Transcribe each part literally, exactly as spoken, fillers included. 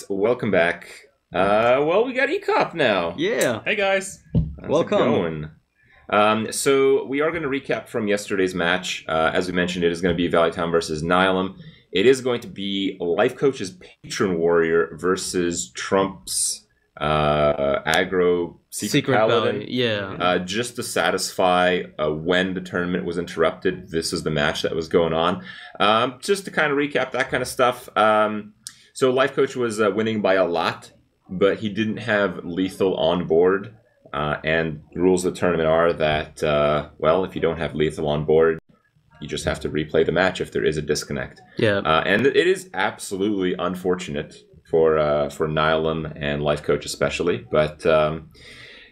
guys, welcome back. Uh, well, we got E-Cop now. Yeah. Hey guys. How's welcome. It going? Um, so we are going to recap from yesterday's match. Uh, as we mentioned, it is going to be Valley Town versus Nihilum. It is going to be Life Coach's Patron Warrior versus Trump's uh, aggro Secret, Secret Paladin. Paladin. Yeah. Uh, just to satisfy uh, when the tournament was interrupted, this is the match that was going on. Um, just to kind of recap that kind of stuff. Um, so Life Coach was uh, winning by a lot, but he didn't have lethal on board. Uh, and rules of the tournament are that, uh, well, if you don't have lethal on board, you just have to replay the match if there is a disconnect. Yeah. Uh, and it is absolutely unfortunate for uh, for Nihilum and Life Coach especially. But, um,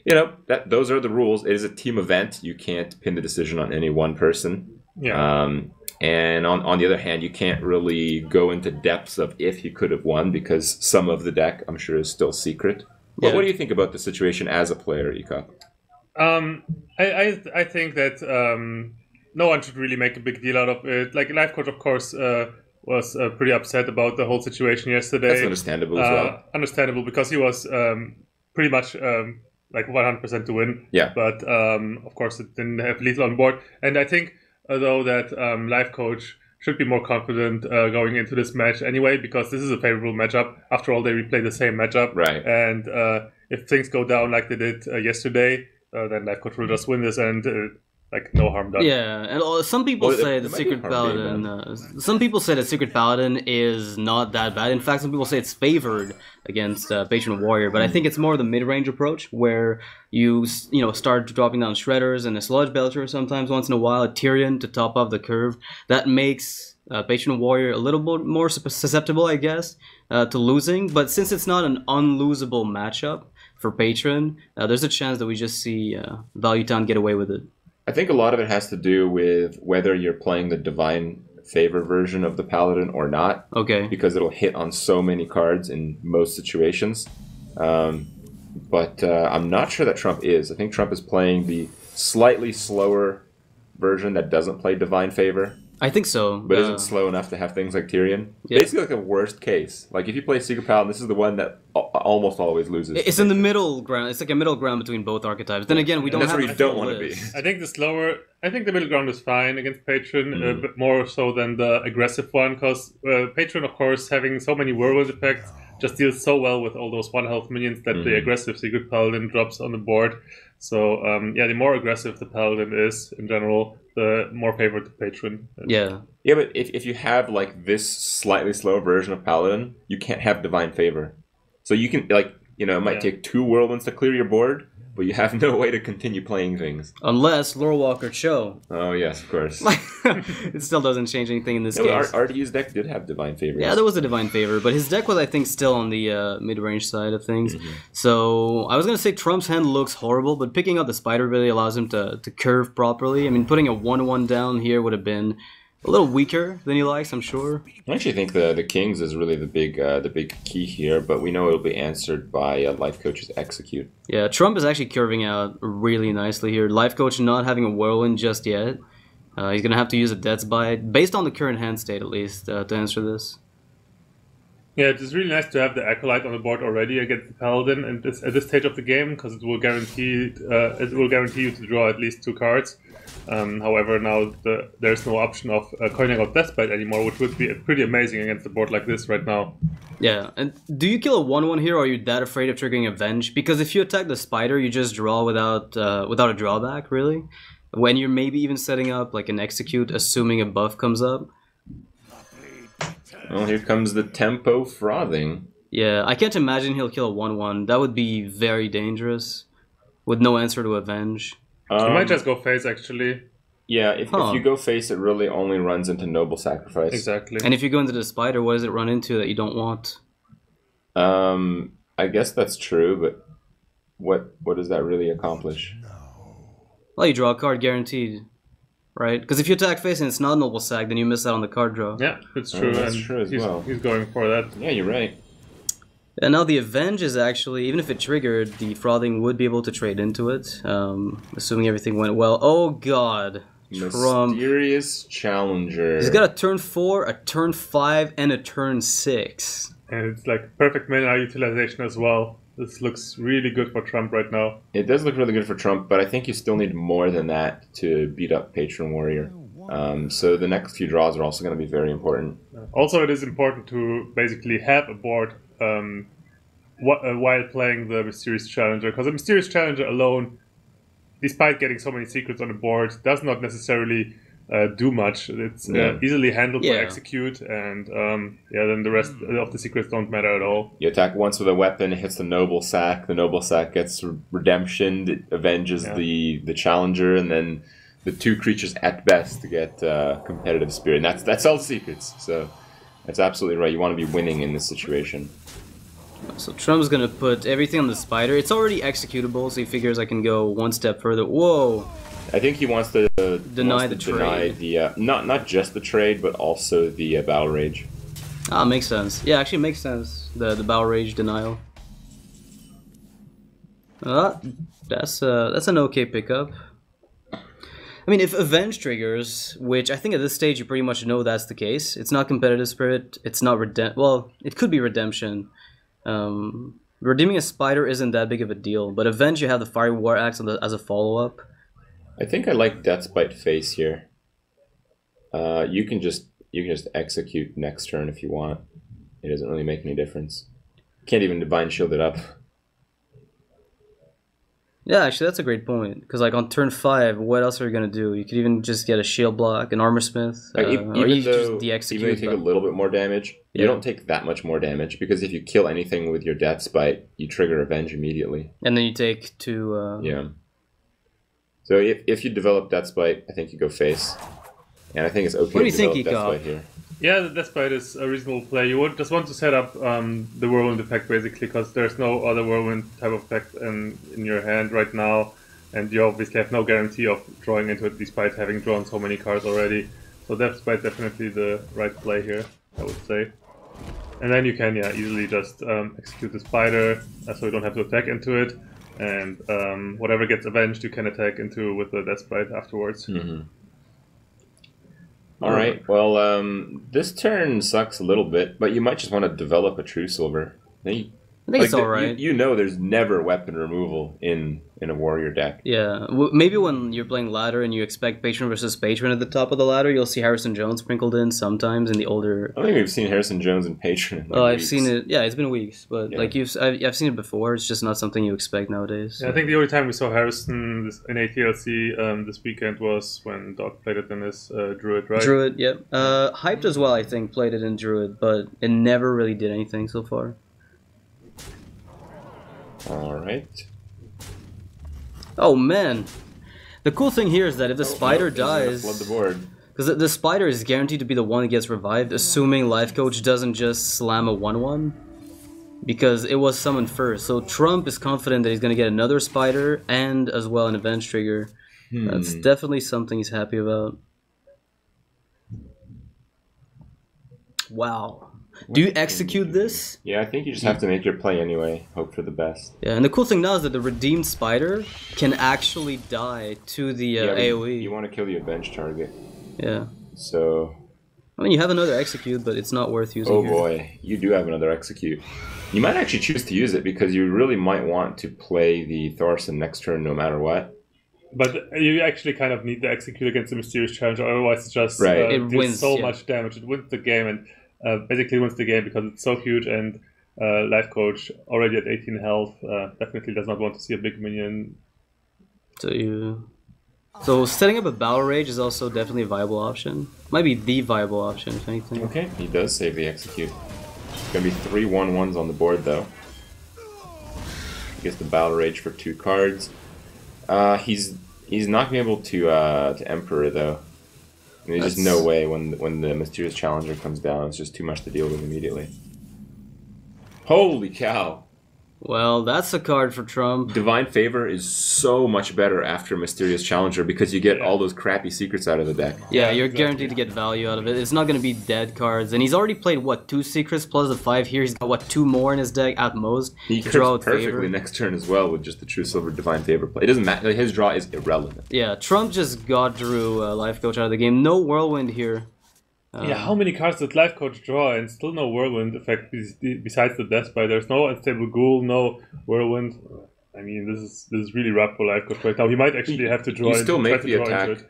you know, that those are the rules. It is a team event. You can't pin the decision on any one person. Yeah. Um, and on, on the other hand, you can't really go into depths of if he could have won because some of the deck, I'm sure, is still secret. Well, yeah. What do you think about the situation as a player, E-Cop? Um, I, I I think that um, no one should really make a big deal out of it. Like, Life Coach, of course, uh, was uh, pretty upset about the whole situation yesterday. That's understandable uh, as well. Understandable, because he was um, pretty much um, like one hundred percent to win. Yeah. But, um, of course, it didn't have lethal on board. And I think, though, that um, Life Coach should be more confident uh, going into this match anyway, because this is a favorable matchup. After all, they replay the same matchup. Right. And uh, if things go down like they did uh, yesterday, uh, then Life Coach will just win this and uh, like no harm done. Yeah, and uh, some people well, say it, that it Secret Paladin... Uh, some people say that Secret Paladin is not that bad. In fact, some people say it's favored against uh, Patron Warrior, but I think it's more the mid-range approach where you you know start dropping down Shredders and a Sludge Belcher sometimes once in a while, a Tyrion to top off the curve. That makes uh, Patron Warrior a little bit more susceptible, I guess, uh, to losing. But since it's not an unlosable matchup for Patron, uh, there's a chance that we just see uh, Valley Town get away with it. I think a lot of it has to do with whether you're playing the Divine Favor version of the Paladin or not. Okay. Because it'll hit on so many cards in most situations. Um, but uh, I'm not sure that Trump is. I think Trump is playing the slightly slower version that doesn't play Divine Favor. I think so. But uh, isn't slow enough to have things like Tyrion. Yeah. Basically like a worst case. Like if you play Secret Paladin, this is the one that almost always loses. It's in the middle ground. It's like a middle ground between both archetypes. Then again, we don't have... That's where you don't want to be. I think the slower... I think the middle ground is fine against Patron, mm. a bit more so than the aggressive one. Because uh, Patron, of course, having so many Whirlwind effects, just deals so well with all those one health minions that mm. the aggressive Secret Paladin drops on the board. So, um, yeah, the more aggressive the Paladin is, in general, the more favored the Patron. Yeah. Yeah, but if, if you have, like, this slightly slower version of Paladin, you can't have Divine Favor. So you can, like, you know, it might yeah. take two Whirlwinds to clear your board, but you have no way to continue playing things. Unless Lore Walker Cho. Oh, yes, of course. It still doesn't change anything in this no, case. R D U's deck did have Divine Favor. Yeah, there was a Divine Favor, but his deck was, I think, still on the uh, mid-range side of things. Mm-hmm. So I was going to say Trump's hand looks horrible, but picking up the Spider really allows him to, to curve properly. I mean, putting a one one down here would have been a little weaker than he likes, I'm sure. I actually think the the Kings is really the big uh, the big key here, but we know it'll be answered by uh, Life Coach's Execute. Yeah, Trump is actually curving out really nicely here. Life Coach not having a Whirlwind just yet. Uh, he's going to have to use a Death's Bite, based on the current hand state at least, uh, to answer this. Yeah, it's really nice to have the Acolyte on the board already against the Paladin and this, at this stage of the game, because it will guarantee uh, it will guarantee you to draw at least two cards. Um, however, now the, there's no option of uh, coining out Death Bite anymore, which would be pretty amazing against a board like this right now. Yeah, and do you kill a one one here, or are you that afraid of triggering a Venge? Because if you attack the Spider, you just draw without uh, without a drawback, really. When you're maybe even setting up like an Execute, assuming a buff comes up. Well, here comes the tempo frothing. Yeah, I can't imagine he'll kill a one one. That would be very dangerous, with no answer to Avenge. Um, you might just go face, actually. Yeah, if, huh. if you go face, it really only runs into Noble Sacrifice. Exactly. And if you go into the Spider, what does it run into that you don't want? Um, I guess that's true, but what what does that really accomplish? Well, you draw a card, guaranteed. Right? Because if you attack face and it's not Noble Sac, then you miss out on the card draw. Yeah, it's true. Oh, that's and true as he's, well. He's going for that. Yeah, you're right. And now the Avenge is actually, even if it triggered, the Frothing would be able to trade into it, um, assuming everything went well. Oh, God. Trump. Mysterious Challenger. He's got a turn four, a turn five, and a turn six. And it's like perfect mana utilization as well. This looks really good for Trump right now. It does look really good for Trump, but I think you still need more than that to beat up Patron Warrior. Um, so the next few draws are also going to be very important. Also, it is important to basically have a board um, wh uh, while playing the Mysterious Challenger, because the Mysterious Challenger alone, despite getting so many secrets on the board, does not necessarily uh, do much. It's yeah. uh, easily handled yeah. by Execute, and um, yeah, then the rest of the secrets don't matter at all. You attack once with a weapon, it hits the Noble Sack, the Noble Sack gets re redemption, it avenges yeah. the, the Challenger, and then the two creatures at best to get uh, competitive spirit. And that's that's all secrets. So that's absolutely right. You want to be winning in this situation. So Trump's gonna put everything on the spider. It's already executable, so he figures I can go one step further. Whoa! I think he wants to uh, deny wants to the deny trade. The, uh, not not just the trade, but also the uh, Battle Rage. Ah, makes sense. Yeah, actually makes sense. The the Battle Rage denial. Ah, that's uh that's an okay pickup. I mean, if Avenge triggers, which I think at this stage you pretty much know that's the case. It's not Competitive Spirit, it's not Redemption. Well, it could be Redemption. Um, redeeming a Spider isn't that big of a deal, but Avenge you have the Fiery War Axe as a follow-up. I think I like Death's Bite face here. Uh, you can just you can just execute next turn if you want. It doesn't really make any difference. Can't even Divine Shield it up. Yeah, actually, that's a great point. Because, like, on turn five, what else are you going to do? You could even just get a Shield Block, an Armorsmith, uh, even, or you though, just de-execute. Even if you take but... a little bit more damage, yeah. you don't take that much more damage. Because if you kill anything with your Death's Bite, you trigger Avenge immediately. And then you take two... Uh... Yeah. So if, if you develop Death's Bite, I think you go face. And I think it's okay what do you to develop think Death's Bite here. Yeah, the Death's Bite is a reasonable play. You would just want to set up um, the Whirlwind effect, basically, because there's no other Whirlwind type of effect in, in your hand right now, and you obviously have no guarantee of drawing into it, despite having drawn so many cards already. So Death's Bite definitely the right play here, I would say. And then you can, yeah, easily just um, execute the Spider, so you don't have to attack into it, and um, whatever gets avenged you can attack into with the Death's Bite afterwards. Mm-hmm. Alright, well, um, this turn sucks a little bit, but you might just want to develop a True Silver. You, I think like it's alright. You, you know there's never weapon removal in, in a Warrior deck. Yeah, w maybe when you're playing ladder and you expect Patron versus Patron at the top of the ladder, you'll see Harrison Jones sprinkled in sometimes in the older... I don't think we've seen Harrison Jones and Patron in like Oh, I've weeks. seen it. Yeah, it's been weeks, but yeah. like you've, I've, I've seen it before. It's just not something you expect nowadays. So. Yeah, I think the only time we saw Harrison this, in A T L C um, this weekend was when Doc played it in his uh, Druid, right? Druid, yep. Yeah. Uh, Hyped as well, I think, played it in Druid, but it never really did anything so far. Alright. Oh man, the cool thing here is that if the oh, spider no, dies, flood the board. Because the, the spider is guaranteed to be the one that gets revived, assuming Life Coach doesn't just slam a one one, because it was summoned first. So Trump is confident that he's going to get another spider and as well an event trigger. Hmm. That's definitely something he's happy about. Wow. Do you execute this? Yeah, I think you just have to make your play anyway. Hope for the best. Yeah, and the cool thing now is that the redeemed spider can actually die to the uh, yeah, A O E. You want to kill the Avenge target. Yeah. So... I mean, you have another execute, but it's not worth using. Oh here. Boy, you do have another execute. You might actually choose to use it because you really might want to play the Thorson next turn no matter what. But you actually kind of need to execute against the Mysterious Challenger, otherwise it's just, right. uh, it just wins so yeah. much damage. It wins the game and... Uh, basically wins the game because it's so huge, and uh, Life Coach already at eighteen health uh, definitely does not want to see a big minion. So you, so setting up a Battle Rage is also definitely a viable option. Might be the viable option, if anything. Okay, he does save the execute. It's gonna be three one ones on the board though. He gets the Battle Rage for two cards. Uh, he's he's not gonna be able to uh, to Emperor though. There's That's... just no way when when the Mysterious Challenger comes down, it's just too much to deal with immediately. Holy cow! Well, that's a card for Trump. Divine Favor is so much better after Mysterious Challenger because you get all those crappy secrets out of the deck. Yeah, you're guaranteed to get value out of it. It's not going to be dead cards. And he's already played, what, two secrets plus the five here? He's got, what, two more in his deck at most? He draws perfectly favor. next turn as well with just the True Silver Divine Favor play. It doesn't matter. His draw is irrelevant. Yeah, Trump just got drew uh, Life Coach out of the game. No Whirlwind here. Um, yeah, how many cards did Life Coach draw and still no Whirlwind effect besides the Death's Bite? There's no Unstable Ghoul, no Whirlwind. I mean, this is this is really rough for Life Coach right now. He might actually have to draw. You still make the attack.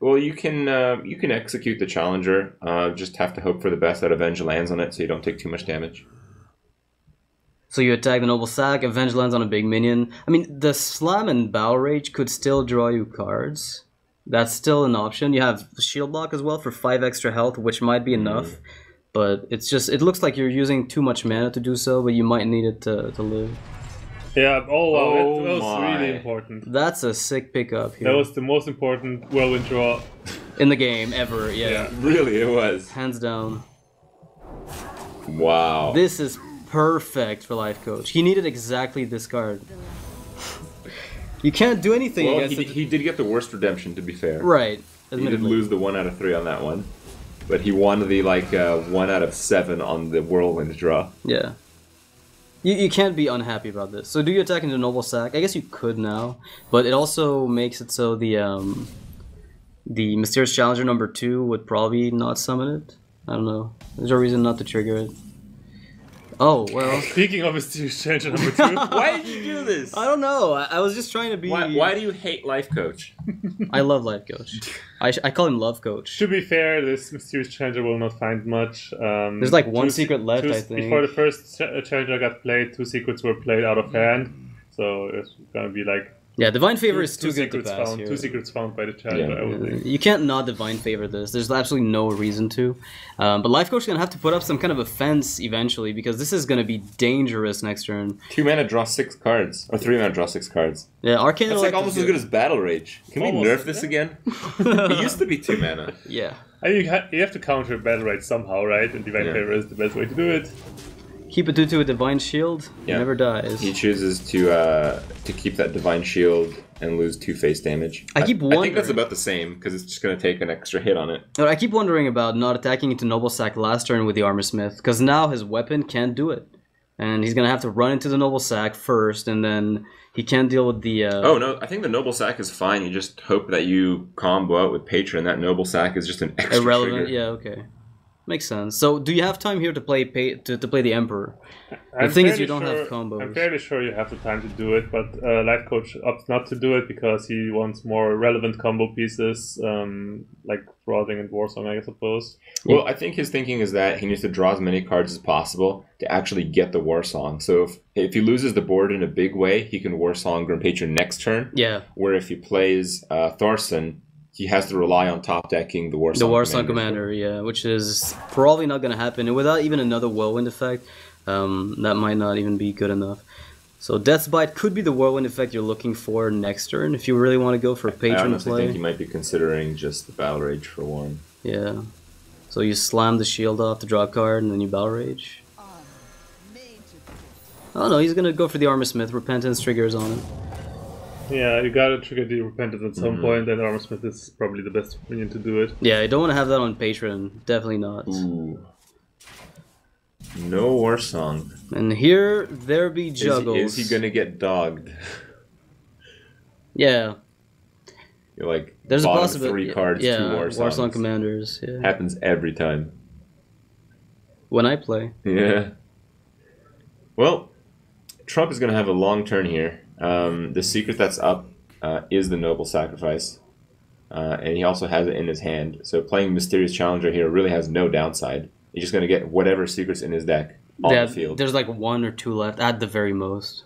Well, you can uh, you can execute the Challenger. Uh, just have to hope for the best that Avenge lands on it, so you don't take too much damage. So you attack the Noble Sack, Avenge lands on a big minion. I mean, the Slam and Battle Rage could still draw you cards. That's still an option. You have Shield Block as well for five extra health, which might be enough. Mm. But it's just, it looks like you're using too much mana to do so, but you might need it to, to live. Yeah, oh wow, oh that, that was really important. That's a sick pickup here. That was the most important Whirlwind draw in the game ever, yeah. yeah. Really, it was. Hands down. Wow. This is perfect for Life Coach. He needed exactly this card. You can't do anything well, against he, it. He did get the worst redemption, to be fair. Right. Admittedly. He did lose the one out of three on that one. But he won the like uh, one out of seven on the Whirlwind draw. Yeah. You, you can't be unhappy about this. So do you attack into Noble Sack? I guess you could now, but it also makes it so the um, the Mysterious Challenger number two would probably not summon it. I don't know. There's a reason not to trigger it. Oh, well. Speaking of Mysterious Challenger number two. Why did you do this? I don't know. I, I was just trying to be... Why, why do you hate Life Coach? I love Life Coach. I, I call him Love Coach. To be fair, this Mysterious Challenger will not find much. Um, There's like one two, secret left, two, I think. Before the first Challenger got played, two secrets were played out of hand. So it's going to be like... Yeah, Divine Favor two, is too good to pass found, here. Two secrets found by the Challenger, yeah, I would yeah. think. You can't not Divine Favor this. There's absolutely no reason to. Um, but Life Coach is going to have to put up some kind of a fence eventually, because this is going to be dangerous next turn. Two mana, draw six cards. Or three mana, draw six cards. Yeah, Arcane... It's like almost as good as Battle Rage. Can almost. we nerf this again? It used to be two mana. Yeah. I mean, you have to counter Battle Rage somehow, right? And Divine yeah. Favor is the best way to do it. Keep it due to a Divine Shield, yeah. He never dies. He chooses to uh, to keep that Divine Shield and lose two face damage. I keep wondering... I think that's about the same, because it's just going to take an extra hit on it. But I keep wondering about not attacking into Noble Sack last turn with the Armorsmith, because now his weapon can't do it. And he's going to have to run into the Noble Sack first, and then he can't deal with the... Uh... Oh, no, I think the Noble Sack is fine. You just hope that you combo out with Patron. That Noble Sack is just an extra Irrelevant, trigger. yeah, okay. Makes sense. So, do you have time here to play pay, to, to play the Emperor? The thing is, you don't have combos. I'm fairly sure you have the time to do it, but uh, Life Coach opts not to do it because he wants more relevant combo pieces, um, like Frothing and Warsong, I suppose. Well, I think his thinking is that he needs to draw as many cards as possible to actually get the Warsong. So, if, if he loses the board in a big way, he can Warsong Grim Patron next turn. Yeah. Where if he plays uh, Thorson... He has to rely on top decking the Warsong. The Warsong Commander, yeah, which is probably not going to happen. And without even another Whirlwind effect, um, that might not even be good enough. So Death's Bite could be the Whirlwind effect you're looking for next turn if you really want to go for a Patron play. I honestly play. think you might be considering just the Battle Rage for one. Yeah. So you slam the shield off to draw a card, and then you Battle Rage. Oh no, he's going to go for the Armorsmith. Repentance triggers on him. Yeah, you gotta trigger the Repentance at some mm-hmm. point, and Armorsmith is probably the best minion to do it. Yeah, you don't want to have that on Patron. Definitely not. Ooh. No Warsong. And here, there be juggles. Is, is he gonna get dogged? Yeah. You're like, there's a possibility. Three cards, yeah, two Warsongs. Warsong Commanders. Yeah. Happens every time. When I play. Yeah. Well, Trump is gonna have a long turn here. Um, the secret that's up uh, is the Noble Sacrifice, uh, and he also has it in his hand. So playing Mysterious Challenger here really has no downside. He's just going to get whatever secrets in his deck on yeah, the field. There's like one or two left at the very most.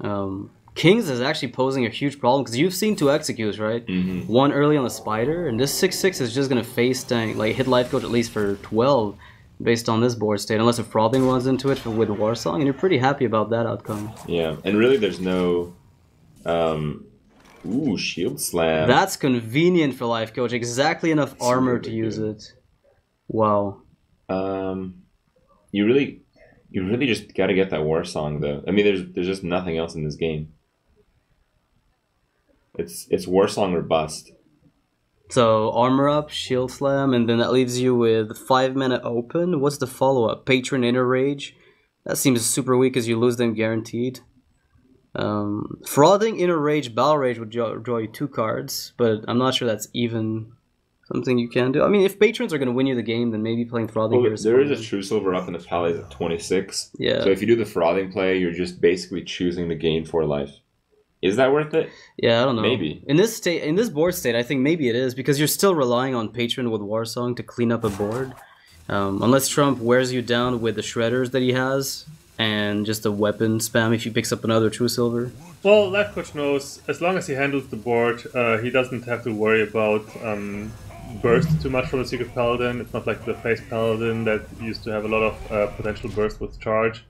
Um, Kings is actually posing a huge problem, because you've seen two Executes, right? Mm-hmm. One early on the Spider, and this six six is just going to face tank, like hit Life Coach at least for twelve based on this board state, unless a Frothing runs into it for, with Warsong, and you're pretty happy about that outcome. Yeah, and really there's no... Um, ooh, Shield Slam. That's convenient for Life Coach. Exactly enough it's armor really to use good. it. Wow. Um, you really you really just gotta get that Warsong, though. I mean, there's there's just nothing else in this game. It's, it's Warsong or bust. So, armor up, Shield Slam, and then that leaves you with five mana open. What's the follow-up? Patron Inner Rage? That seems super weak, as you lose them guaranteed. Um, Frothing Inner Rage, Battle Rage would draw, draw you two cards, but I'm not sure that's even Something you can do. I mean, if patrons are going to win you the game, then maybe playing Frothing... Well, there is a True Silver up in the Palace at twenty-six. Yeah. So if you do the Frothing play, you're just basically choosing the game for life. Is that worth it? Yeah, I don't know. Maybe. In this state, in this board state, I think maybe it is, because you're still relying on Patron with Warsong to clean up a board. Um, unless Trump wears you down with the Shredders that he has, and just a weapon spam if he picks up another True Silver. Well, Life Coach knows, as long as he handles the board, uh, he doesn't have to worry about... Um, burst too much from the Secret Paladin. It's not like the face Paladin that used to have a lot of uh, potential burst with charge.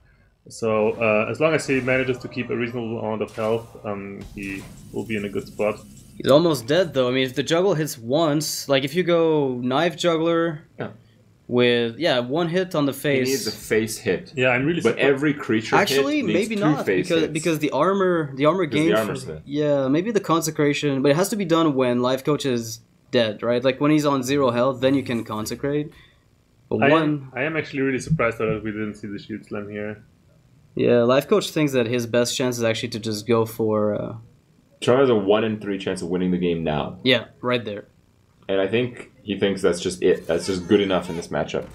So uh, as long as he manages to keep a reasonable amount of health, um, he will be in a good spot. He's almost dead though. I mean, if the juggle hits once, like if you go Knife Juggler yeah. with yeah one hit on the face. He needs a face hit. Yeah, I'm really. But surprised. Every creature actually hit needs maybe two not face because hits. Because the armor the armor gains. The Armorsmith. Yeah, maybe the Consecration, but it has to be done when Life Coach is dead, right? Like when he's on zero health, then you can consecrate. But I, one... am, I am actually really surprised that we didn't see the Shield Slam here. Yeah, Life Coach thinks that his best chance is actually to just go for... Uh... Char has a one in three chance of winning the game now. Yeah, right there. And I think he thinks that's just it. That's just good enough in this matchup.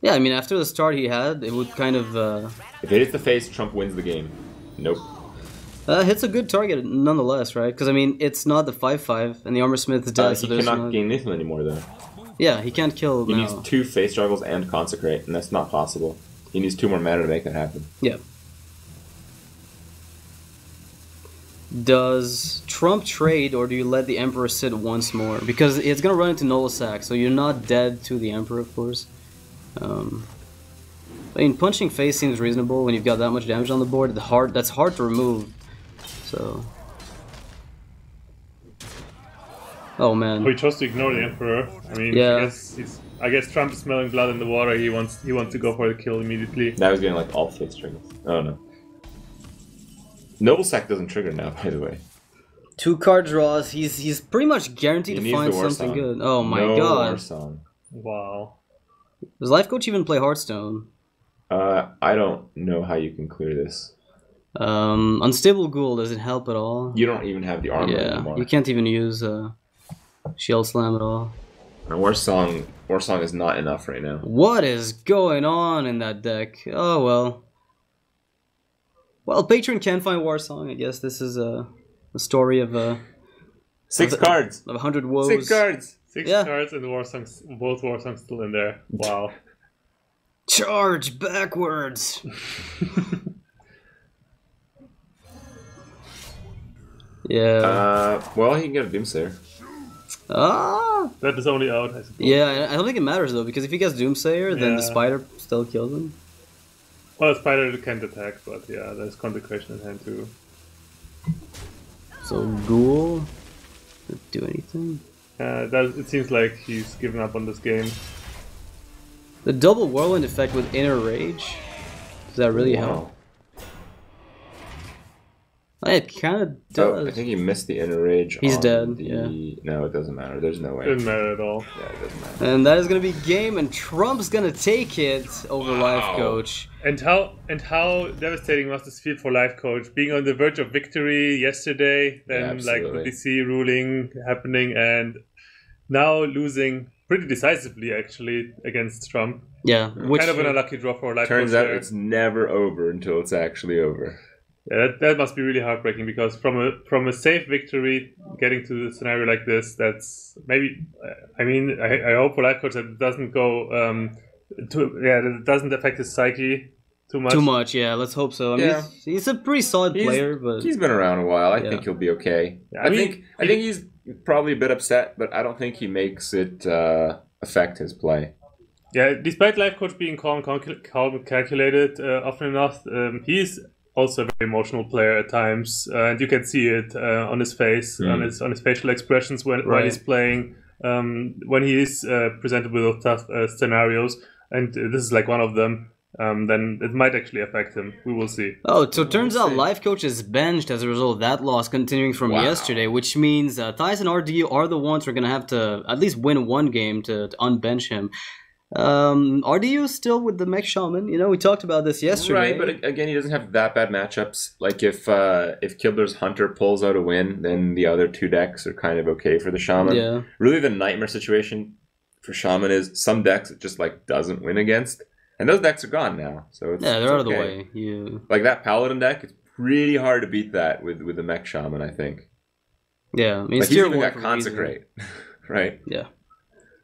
Yeah, I mean, after the start he had, it would kind of... Uh... If it hits the face, Trump wins the game. Nope. Uh, hits a good target nonetheless, right? Because I mean, it's not the five five, and the Armorsmith is dead. Uh, he so cannot no... gain Nihilum anymore, though. Yeah, he can't kill. He now. needs two face struggles and consecrate, and that's not possible. He needs two more mana to make that happen. Yeah. Does Trump trade, or do you let the Emperor sit once more? Because it's gonna run into Nolasac, so you're not dead to the Emperor, of course. Um. I mean, punching face seems reasonable when you've got that much damage on the board. The hard that's hard to remove. So. Oh man. We chose to ignore the Emperor. I mean, yeah. I guess he's, I guess Trump is smelling blood in the water. He wants he wants to go for the kill immediately. Now he's getting like all face triggers. Oh no. Noble Sack doesn't trigger now, by the way. Two card draws. He's he's pretty much guaranteed he to find something good. Oh my no god. Warsong. Wow. Does Life Coach even play Hearthstone? Uh, I don't know how you can clear this. Um, Unstable Ghoul doesn't help at all. You don't even have the armor yeah, anymore. You can't even use uh, Shield Slam at all. And Warsong, Warsong is not enough right now. What is going on in that deck? Oh, well. Well, Patron can find Warsong. I guess this is a, a story of... Uh, Six of the, cards! Of a hundred woes. Six cards! Six yeah. cards and Warsong, both Warsongs still in there. Wow. Charge backwards. yeah. Uh, well, he can get a Doomsayer. Ah. That is only out. I suppose. Yeah, I don't think it matters though, because if he gets Doomsayer, then yeah. the spider still kills him. Well, the spider can't attack, but yeah, there's Consecration at hand too. So Ghoul didn't do anything. Uh, that it seems like he's given up on this game. The double Whirlwind effect with Inner Rage? Does that really wow. help? It kind of does. Oh, I think he missed the Inner Rage. He's dead, the... yeah. No, it doesn't matter. There's no way. It doesn't matter at all. Yeah, it doesn't matter. And that is going to be game, and Trump's going to take it over wow. Life Coach. And how and how devastating must this feel for Life Coach? Being on the verge of victory yesterday, then yeah, like the D C ruling happening, and now losing... pretty decisively, actually, against Trump. Yeah. Which kind of an unlucky draw for a Life Coach. Turns out it's never over until it's actually over. Yeah, that, that must be really heartbreaking, because from a from a safe victory, getting to a scenario like this, that's maybe... I mean, I, I hope for Life Coach that it doesn't go... Um, too, yeah, that it doesn't affect his psyche too much. Too much, yeah. Let's hope so. I mean, yeah. he's, he's a pretty solid he's, player, but... He's been around a while. I yeah. think he'll be okay. I, I mean, think I think he's... probably a bit upset, but I don't think he makes it uh, affect his play. Yeah, despite Life Coach being calm, calm calculated uh, often enough, um, he's also a very emotional player at times, uh, and you can see it uh, on his face, mm. on his on his facial expressions when, right. when he's playing, um, when he is uh, presented with tough uh, scenarios, and this is like one of them. Um, then it might actually affect him. We will see. Oh, so it turns out Life Coach is benched as a result of that loss continuing from wow. yesterday, which means uh, Thijs and R D U are the ones who are going to have to at least win one game to, to unbench him. Um, R D U still with the Mech Shaman. You know, we talked about this yesterday. Right, but again, he doesn't have that bad matchups. Like if uh, if Kibler's Hunter pulls out a win, then the other two decks are kind of okay for the Shaman. Yeah. Really, the nightmare situation for Shaman is some decks it just like doesn't win against, and those decks are gone now. So it's, yeah, they're it's out of okay. the way. Yeah. Like that Paladin deck, it's pretty hard to beat that with with the Mech Shaman. I think. Yeah, I mean, like he's even got Consecrate, right? Yeah.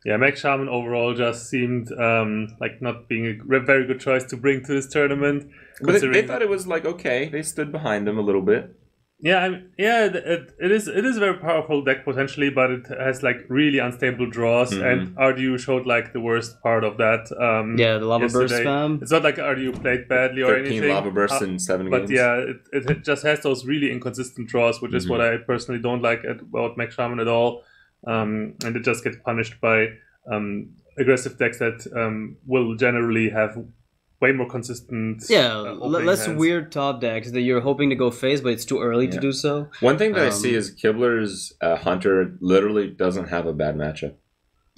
Yeah, Mech Shaman overall just seemed um, like not being a very good choice to bring to this tournament. But they, they thought it was like okay, they stood behind them a little bit. Yeah, I mean, yeah, it, it is it is a very powerful deck potentially, but it has like really unstable draws, mm-hmm. and R D U showed like the worst part of that. Um, yeah, the Lava yesterday. Burst spam. It's not like R D U played badly or anything. thirteen Lava Bursts uh, in seven but games. But yeah, it, it just has those really inconsistent draws, which mm-hmm. is what I personally don't like about Mech Shaman at all. Um, and it just gets punished by um, aggressive decks that um, will generally have way more consistent. Yeah, uh, less hands. Weird top decks that you're hoping to go face, but it's too early yeah. to do so. One thing that um, I see is Kibler's uh, Hunter literally doesn't have a bad matchup.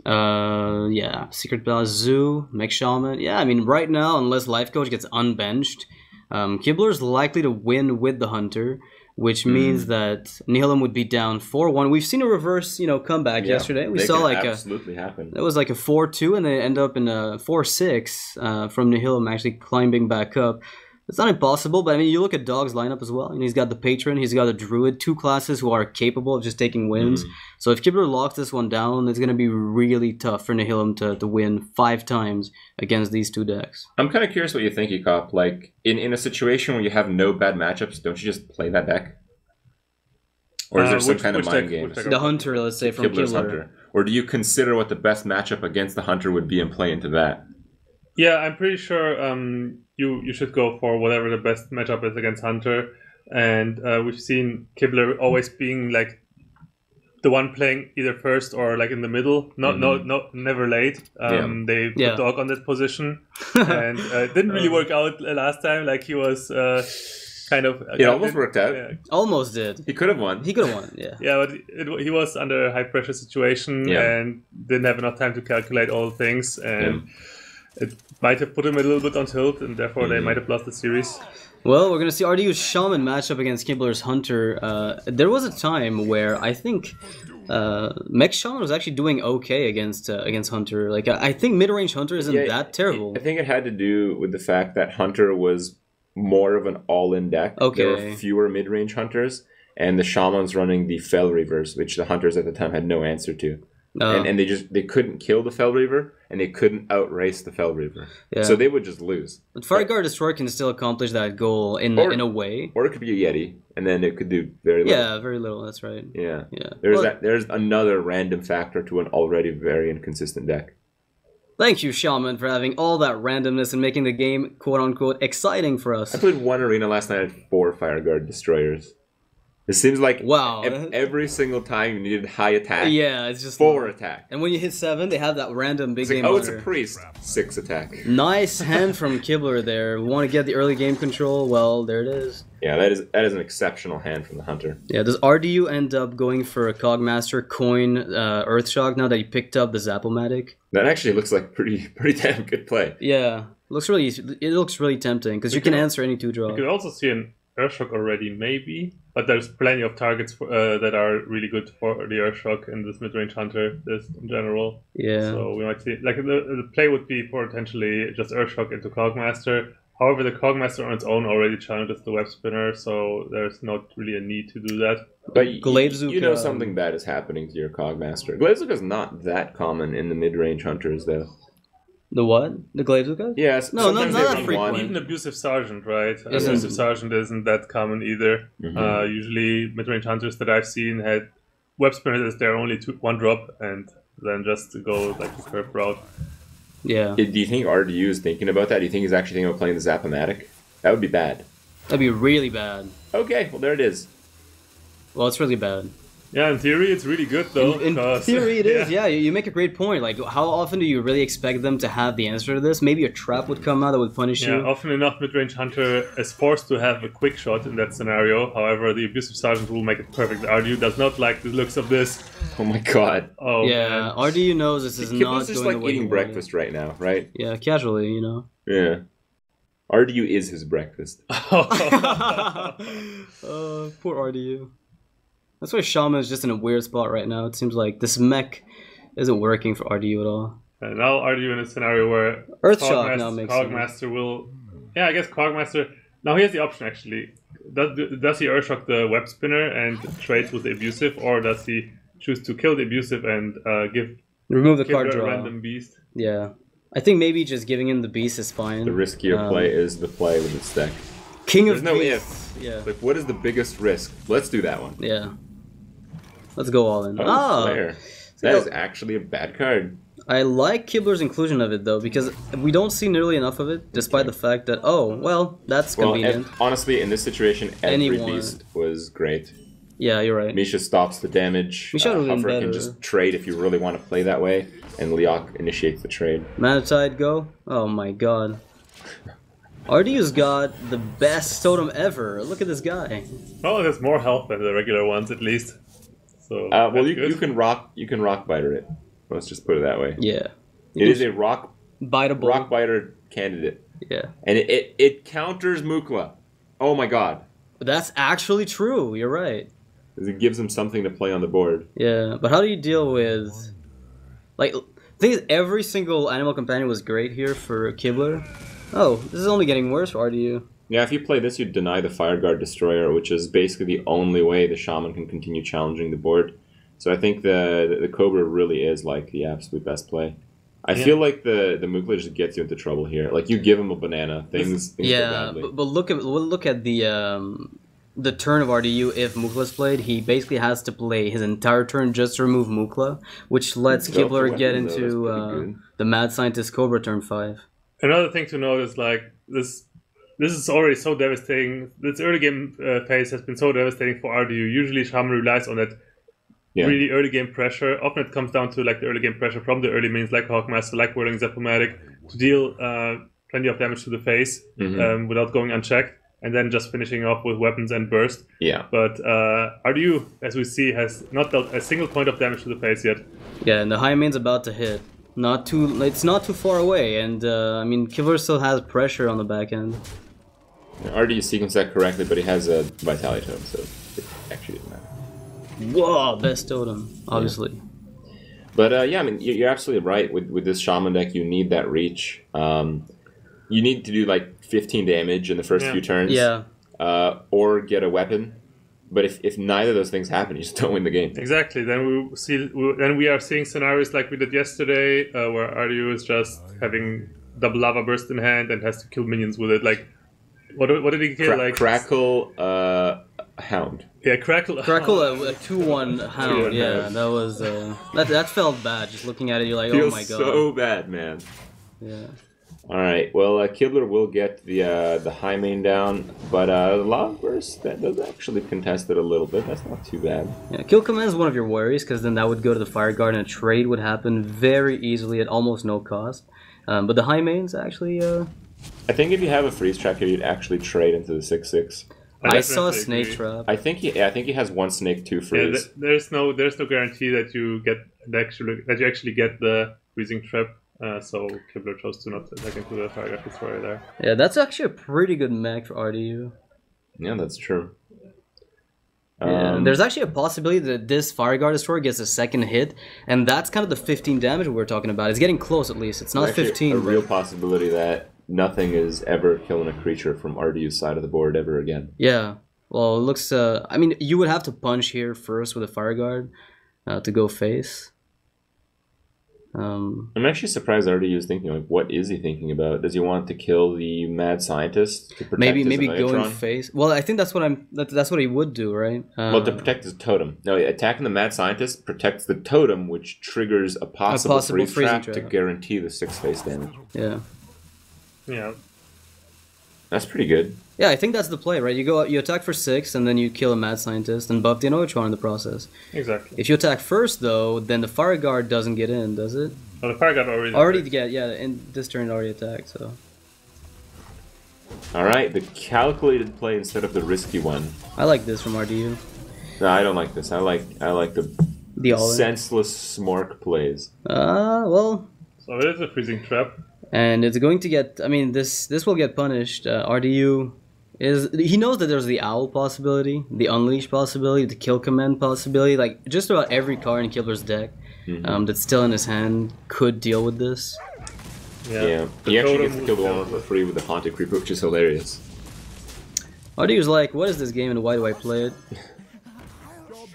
Uh, yeah, Secret Paladin, Zoo, Mech Shaman. Yeah, I mean, right now, unless Life Coach gets unbenched, um, Kibler's likely to win with the Hunter. Which means mm. that Nihilum would be down four one. We've seen a reverse, you know, comeback yeah, yesterday. We saw like absolutely a, happen. It was like a four two, and they end up in a four six uh, from Nihilum actually climbing back up. It's not impossible, but I mean, you look at Dog's lineup as well, and he's got the Patron, he's got the Druid, two classes who are capable of just taking wins. Mm. So if Kibler locks this one down, it's going to be really tough for Nihilum to, to win five times against these two decks. I'm kind of curious what you think, Ekop. Like, in, in a situation where you have no bad matchups, don't you just play that deck? Or is uh, there some which, kind of mind deck, game? The Hunter, let's say, from Kibler's Kibler. Hunter. Or do you consider what the best matchup against the Hunter would be and play into that? Yeah, I'm pretty sure um, you, you should go for whatever the best matchup is against Hunter. And uh, we've seen Kibler always being like the one playing either first or like in the middle. No, mm-hmm. no, no, never late. Um, yeah. They put yeah. Doc on that position. And uh, it didn't really work out last time. Like he was... Uh, Kind of. It uh, almost did, worked out. Yeah. Almost did. He could have won. He could have won. Yeah. Yeah, but it, he was under a high pressure situation yeah. and didn't have enough time to calculate all things, and yeah. it might have put him a little bit on tilt, and therefore mm-hmm. they might have lost the series. Well, we're gonna see R D U's Shaman matchup against Kibler's Hunter. Uh, there was a time where I think uh, Mech Shaman was actually doing okay against uh, against Hunter. Like I, I think mid range Hunter isn't yeah, that terrible. It, I think it had to do with the fact that Hunter was more of an all-in deck. Okay. There were fewer mid-range Hunters, and the Shaman's running the Fell Reavers, which the Hunters at the time had no answer to. Oh. And, and they just they couldn't kill the Fell Reaver, and they couldn't outrace the Fell Reaver. Yeah. So they would just lose. But Fire Guard Destroyer can still accomplish that goal in or, in a way. Or it could be a Yeti, and then it could do very little. Yeah, very little, that's right. Yeah. yeah. There's well, that. There's another random factor to an already very inconsistent deck. Thank you, Shaman, for having all that randomness and making the game, quote-unquote, exciting for us. I played one arena last night at four Fire Guard Destroyers. It seems like wow. e every single time you needed high attack, yeah, it's just four like, attack. And when you hit seven, they have that random big it's game like, oh, order. It's a priest. Six attack. Nice hand from Kibler there. We want to get the early game control. Well, there it is. Yeah, that is that is an exceptional hand from the Hunter. Yeah, does R D U end up going for a Cogmaster coin uh, Earthshock now that he picked up the Zap-O-Matic? That actually looks like pretty pretty damn good play. Yeah, looks really it looks really tempting because you can, can answer any two draw. You can also see an Earthshock already, maybe, but there's plenty of targets for, uh, that are really good for the Earthshock in this mid-range Hunter list in general. Yeah. So we might see like the, the play would be potentially just Earthshock into Cogmaster. However, the Cogmaster on its own already challenges the Web Spinner, so there's not really a need to do that. But Glavezuka, you know something bad is happening to your Cogmaster. Glavezuka is not that common in the mid-range Hunters, though. The what? The Glavezuka? Yes. No, not, not that frequent. Even Abusive Sergeant, right? Yeah. Abusive Sergeant isn't that common either. Mm-hmm. uh, usually, mid-range Hunters that I've seen had Web Spinner as their only two, one drop, and then just to go like the curve route. Yeah. Do you think R D U is thinking about that? Do you think he's actually thinking about playing the Zap-O-Matic? That would be bad. That'd be really bad. Okay, well there it is. Well, it's really bad. Yeah, in theory, it's really good, though. In, in cause, theory, it yeah. is, yeah. You make a great point. Like, how often do you really expect them to have the answer to this? Maybe a trap would come out that would punish yeah, you. Often enough, mid-range hunter is forced to have a quick shot in that scenario. However, the abusive sergeant rule make it perfect. The R D U does not like the looks of this. Oh my god. Oh yeah, man. R D U knows this is not just going like eating breakfast right now, right? Yeah, casually, you know. Yeah. R D U is his breakfast. uh, poor R D U. That's why Shaman is just in a weird spot right now. It seems like this mech isn't working for R D U at all. And now R D U in a scenario where Earthshock now makes Cogmaster will... Yeah, I guess Cogmaster... Now here's the option, actually. Does, does he Earthshock the Web Spinner and trades with the Abusive, or does he choose to kill the Abusive and uh, give... Remove the card draw. Random beast? Yeah. I think maybe just giving him the Beast is fine. The riskier um, play is the play with its deck. King There's of no Beasts. If. Yeah. Like, what is the biggest risk? Let's do that one. Yeah. Let's go all in. Oh, ah, that so, is actually a bad card. I like Kibler's inclusion of it, though, because we don't see nearly enough of it, despite okay. the fact that, oh, well, that's well, convenient. If, honestly, in this situation, every Anyone. beast was great. Yeah, you're right. Misha stops the damage. Misha uh, Huffer can just trade if you really want to play that way, and Leok initiates the trade. Manatide, go. Oh, my god. R D U's got the best totem ever. Look at this guy. Oh, there's more health than the regular ones, at least. So, uh, well, you, you can rock, you can rock biter it. Let's just put it that way. Yeah, you it is a rock biteable rock biter candidate. Yeah, and it it, it counters Mukla. Oh my god, but that's actually true. You're right. It gives them something to play on the board. Yeah, but how do you deal with, like, the thing is, every single animal companion was great here for Kibler. Oh, this is only getting worse for R D U. Yeah, if you play this, you deny the Fire Guard Destroyer, which is basically the only way the Shaman can continue challenging the board. So I think the the Cobra really is, like, the absolute best play. I yeah. feel like the the Mukla just gets you into trouble here. Like, you give him a banana, things, things yeah, go badly. Yeah, but, but look at look at the um, the turn of R D U if Mukla's played. He basically has to play his entire turn just to remove Mukla, which lets it's Kibler get weapons, into uh, the Mad Scientist Cobra turn five. Another thing to note is, like, this... This is already so devastating. This early game uh, phase has been so devastating for R D U. Usually Shaman relies on that yeah. really early game pressure. Often it comes down to, like, the early game pressure from the early minions, like Hawkmaster, like Whirling Zeppomatic, to deal uh, plenty of damage to the face mm-hmm. um, without going unchecked, and then just finishing off with weapons and burst. Yeah. But uh, R D U, as we see, has not dealt a single point of damage to the face yet. Yeah, and the high main's about to hit. Not too. It's not too far away, and uh, I mean, Kibler still has pressure on the back end. R D sequenced that correctly, but he has a Vitality Totem, so it actually didn't matter. Whoa, best totem, obviously. Yeah. But uh, yeah, I mean, you're absolutely right. With with this Shaman deck, you need that reach. Um, you need to do like fifteen damage in the first yeah. few turns, yeah, uh, or get a weapon. But if, if neither of those things happen, you just don't win the game. Exactly. Then we see. Then we are seeing scenarios like we did yesterday, uh, where R D U is just having double Lava Burst in hand and has to kill minions with it, like. What, what did he kill? Cra like Crackle, uh, Hound. Yeah, Crackle. Crackle, a two one Hound. Yeah, that was uh, that that felt bad. Just looking at it, you're like, feels oh my god, so bad, man. Yeah. All right. Well, uh, Kibler will get the uh, the high main down, but uh, Lava Burst that does actually contest it a little bit. That's not too bad. Yeah, kill command is one of your worries because then that would go to the Fire Guard and a trade would happen very easily at almost no cost. Um, but the high main's actually. Uh, I think if you have a freeze trap here, you'd actually trade into the six six. I, I saw a snake agree. trap. I think he, I think he has one snake, two freeze. Yeah, th there's no, there's no guarantee that you get that actually that you actually get the freezing trap. Uh, so Kibler chose to not attack into the Fire Guard Destroyer there. Yeah, that's actually a pretty good mech for R D U. Yeah, that's true. Yeah, um, there's actually a possibility that this Fire Guard Destroyer gets a second hit, and that's kind of the fifteen damage we were talking about. It's getting close, at least. It's not fifteen. A but... real possibility that. Nothing is ever killing a creature from R D U's side of the board ever again. Yeah. Well, it looks... Uh, I mean, you would have to punch here first with a Fire Guard uh, to go face. Um, I'm actually surprised R D U is thinking, like, what is he thinking about? Does he want to kill the Mad Scientist to protect maybe, his Maybe Maybe going face... Well, I think that's what I'm. That, that's what he would do, right? Uh, well, to protect his totem. No, attacking the Mad Scientist protects the totem, which triggers a possible, a possible freeze trap, trap to guarantee the six face damage. Yeah. Yeah. That's pretty good. Yeah, I think that's the play, right? You go out, you attack for six, and then you kill a mad scientist and buff the Annoytron in the process. Exactly. If you attack first, though, then the Fire Guard doesn't get in, does it? Oh, the Fire Guard already. Already, yeah, yeah. And this turn already attacked, so. All right, the calculated play instead of the risky one. I like this from R D U. No, I don't like this. I like I like the, the senseless smork plays. Uh, well. So it is a freezing trap. And it's going to get. I mean, this this will get punished. Uh, R D U is he knows that there's the owl possibility, the unleash possibility, the kill command possibility. Like just about every card in Kibler's deck mm-hmm. um, that's still in his hand could deal with this. Yeah, yeah. he actually gets to kill the one for free with the Haunted Creeper, which is hilarious. R D U's like, what is this game and why do I play it?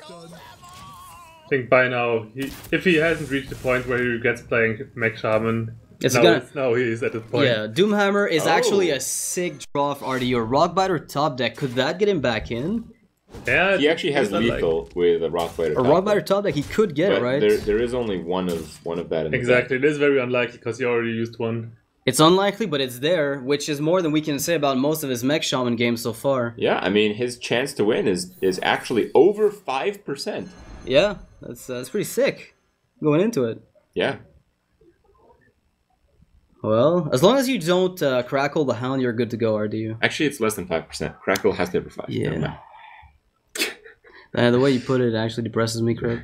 I think by now, he, if he hasn't reached the point where he gets playing Mech Shaman, it's now, gonna, now he is at the point. Yeah, Doomhammer is oh. actually a sick draw for R D U. Rockbiter top deck, could that get him back in? Yeah, he actually has lethal like... with a Rockbiter. A Rockbiter top deck, he could get but it, right? There, there is only one of one of that. In exactly, the it is very unlikely because he already used one. It's unlikely, but it's there, which is more than we can say about most of his Mech Shaman games so far. Yeah, I mean his chance to win is is actually over five percent. Yeah, that's uh, that's pretty sick, going into it. Yeah. Well, as long as you don't uh, Crackle the Hound, you're good to go, R D U. Actually, it's less than five percent. Crackle has to be five. Yeah. No, no. Uh, the way you put it actually depresses me, Craig.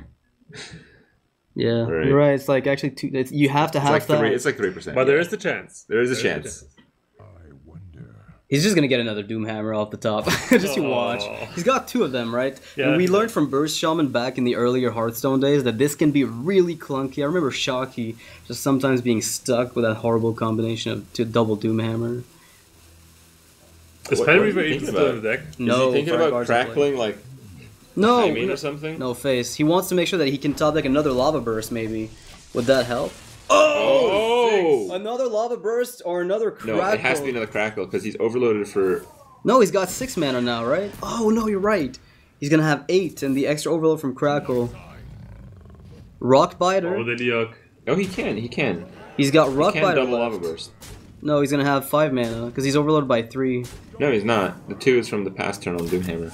Yeah, right. You're right. It's like actually two. It's, you have to have it's like that. Three, it's like three percent. But yeah. there is the chance. There is a there chance. Is the chance. I wonder. He's just gonna get another Doomhammer off the top. Just you watch. He's got two of them, right? Yeah. And we learned from Burst Shaman back in the earlier Hearthstone days that this can be really clunky. I remember Shocky just sometimes being stuck with that horrible combination of two double Doomhammer. Is Penry very interested in the deck? No. Is he thinking about crackling like? No, I mean or something? No face. He wants to make sure that he can top deck another Lava Burst, maybe. Would that help? Oh! oh another Lava Burst or another Crackle? No, it has to be another Crackle because he's overloaded for... No, he's got six mana now, right? Oh, no, you're right. He's going to have eight and the extra overload from Crackle. Rockbiter. Oh, the Diok. Oh, he can, he can. He's got Rockbiter. He can double left. Lava Burst. No, he's going to have five mana because he's overloaded by three. No, he's not. The two is from the past turn on Doomhammer.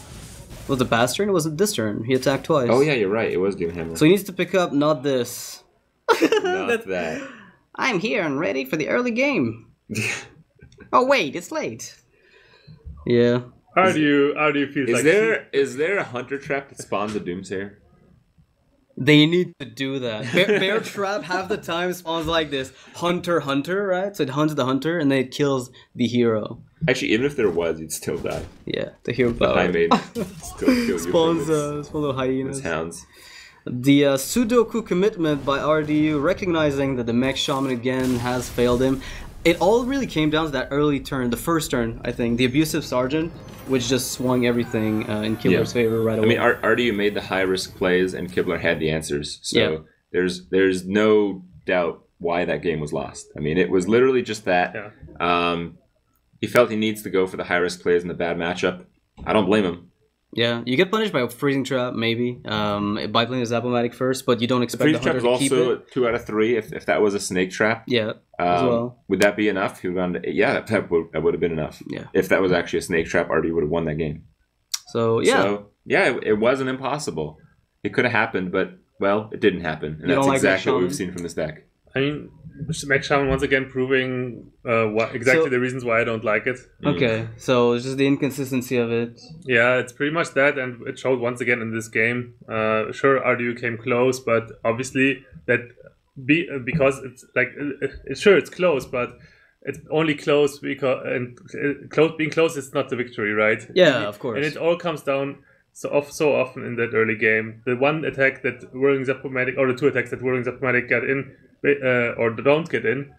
Was it past turn? It wasn't this turn. He attacked twice. Oh yeah, you're right. It was Doomhammer. So he needs to pick up not this. Not that. I'm here and ready for the early game. Oh wait, it's late. Yeah. How is, do you how do you feel? Is like there is there a hunter trap that spawns a Doomsayer? They need to do that. Bear, bear trap half the time spawns like this. Hunter, hunter, right? So it hunts the hunter and then it kills the hero. Actually, even if there was, it'd still die. Yeah, the hero power. I mean, still kill spawns, uh, spawns little hyenas. Hounds. The uh, Sudoku commitment by R D U, recognizing that the Mech Shaman again has failed him. It all really came down to that early turn, the first turn, I think. The abusive sergeant, which just swung everything uh, in Kibler's yeah. favor right away. I mean, R D U made the high-risk plays, and Kibler had the answers. So yeah. there's there's no doubt why that game was lost. I mean, it was literally just that. Yeah. Um, he felt he needs to go for the high-risk plays in the bad matchup. I don't blame him. Yeah, you get punished by a Freezing Trap, maybe, um, by playing a Zap-O-Matic first, but you don't expect the Hunter to keep it. Freezing Trap is also two out of three, if, if that was a Snake Trap. Yeah, um, as well. Would that be enough? He would have gone to, yeah, that would, that would have been enough. Yeah. If that was actually a Snake Trap, R D would have won that game. So, yeah. So, yeah, it, it wasn't impossible. It could have happened, but, well, it didn't happen. And that's like exactly what we've seen from this deck. I mean... Mech Shaman once again proving uh, what, exactly so, the reasons why I don't like it. Okay, mm. so it's just the inconsistency of it. Yeah, it's pretty much that, and it showed once again in this game. Uh, sure, R D U came close, but obviously that be because it's like it, sure it's close, but it's only close because and close being close is not the victory, right? Yeah, it, of course. And it all comes down. So, off, so often in that early game, the one attack that Whirling Zap-O-Matic, or the two attacks that Whirling Zap-O-Matic got in, uh, or don't get in,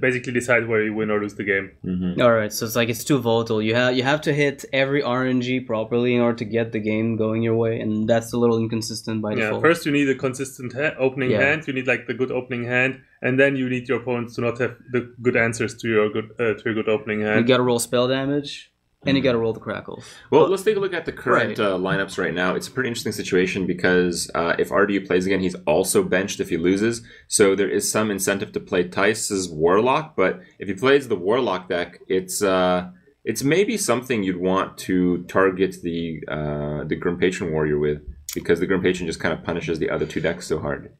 basically decide whether you win or lose the game. Mm-hmm. All right, so it's like it's too volatile. You have you have to hit every R N G properly in order to get the game going your way, and that's a little inconsistent by default. Yeah, first you need a consistent ha opening yeah. hand. You need like the good opening hand, and then you need your opponents to not have the good answers to your good uh, to your good opening hand. You gotta roll spell damage. And you got to roll the Crackle. Well, well, let's take a look at the current right. Uh, lineups right now. It's a pretty interesting situation because uh, if R D U plays again, he's also benched if he loses. So there is some incentive to play Thijs's Warlock, but if he plays the Warlock deck, it's uh, It's maybe something you'd want to target the uh, the Grim Patron Warrior with, because the Grim Patron just kind of punishes the other two decks so hard.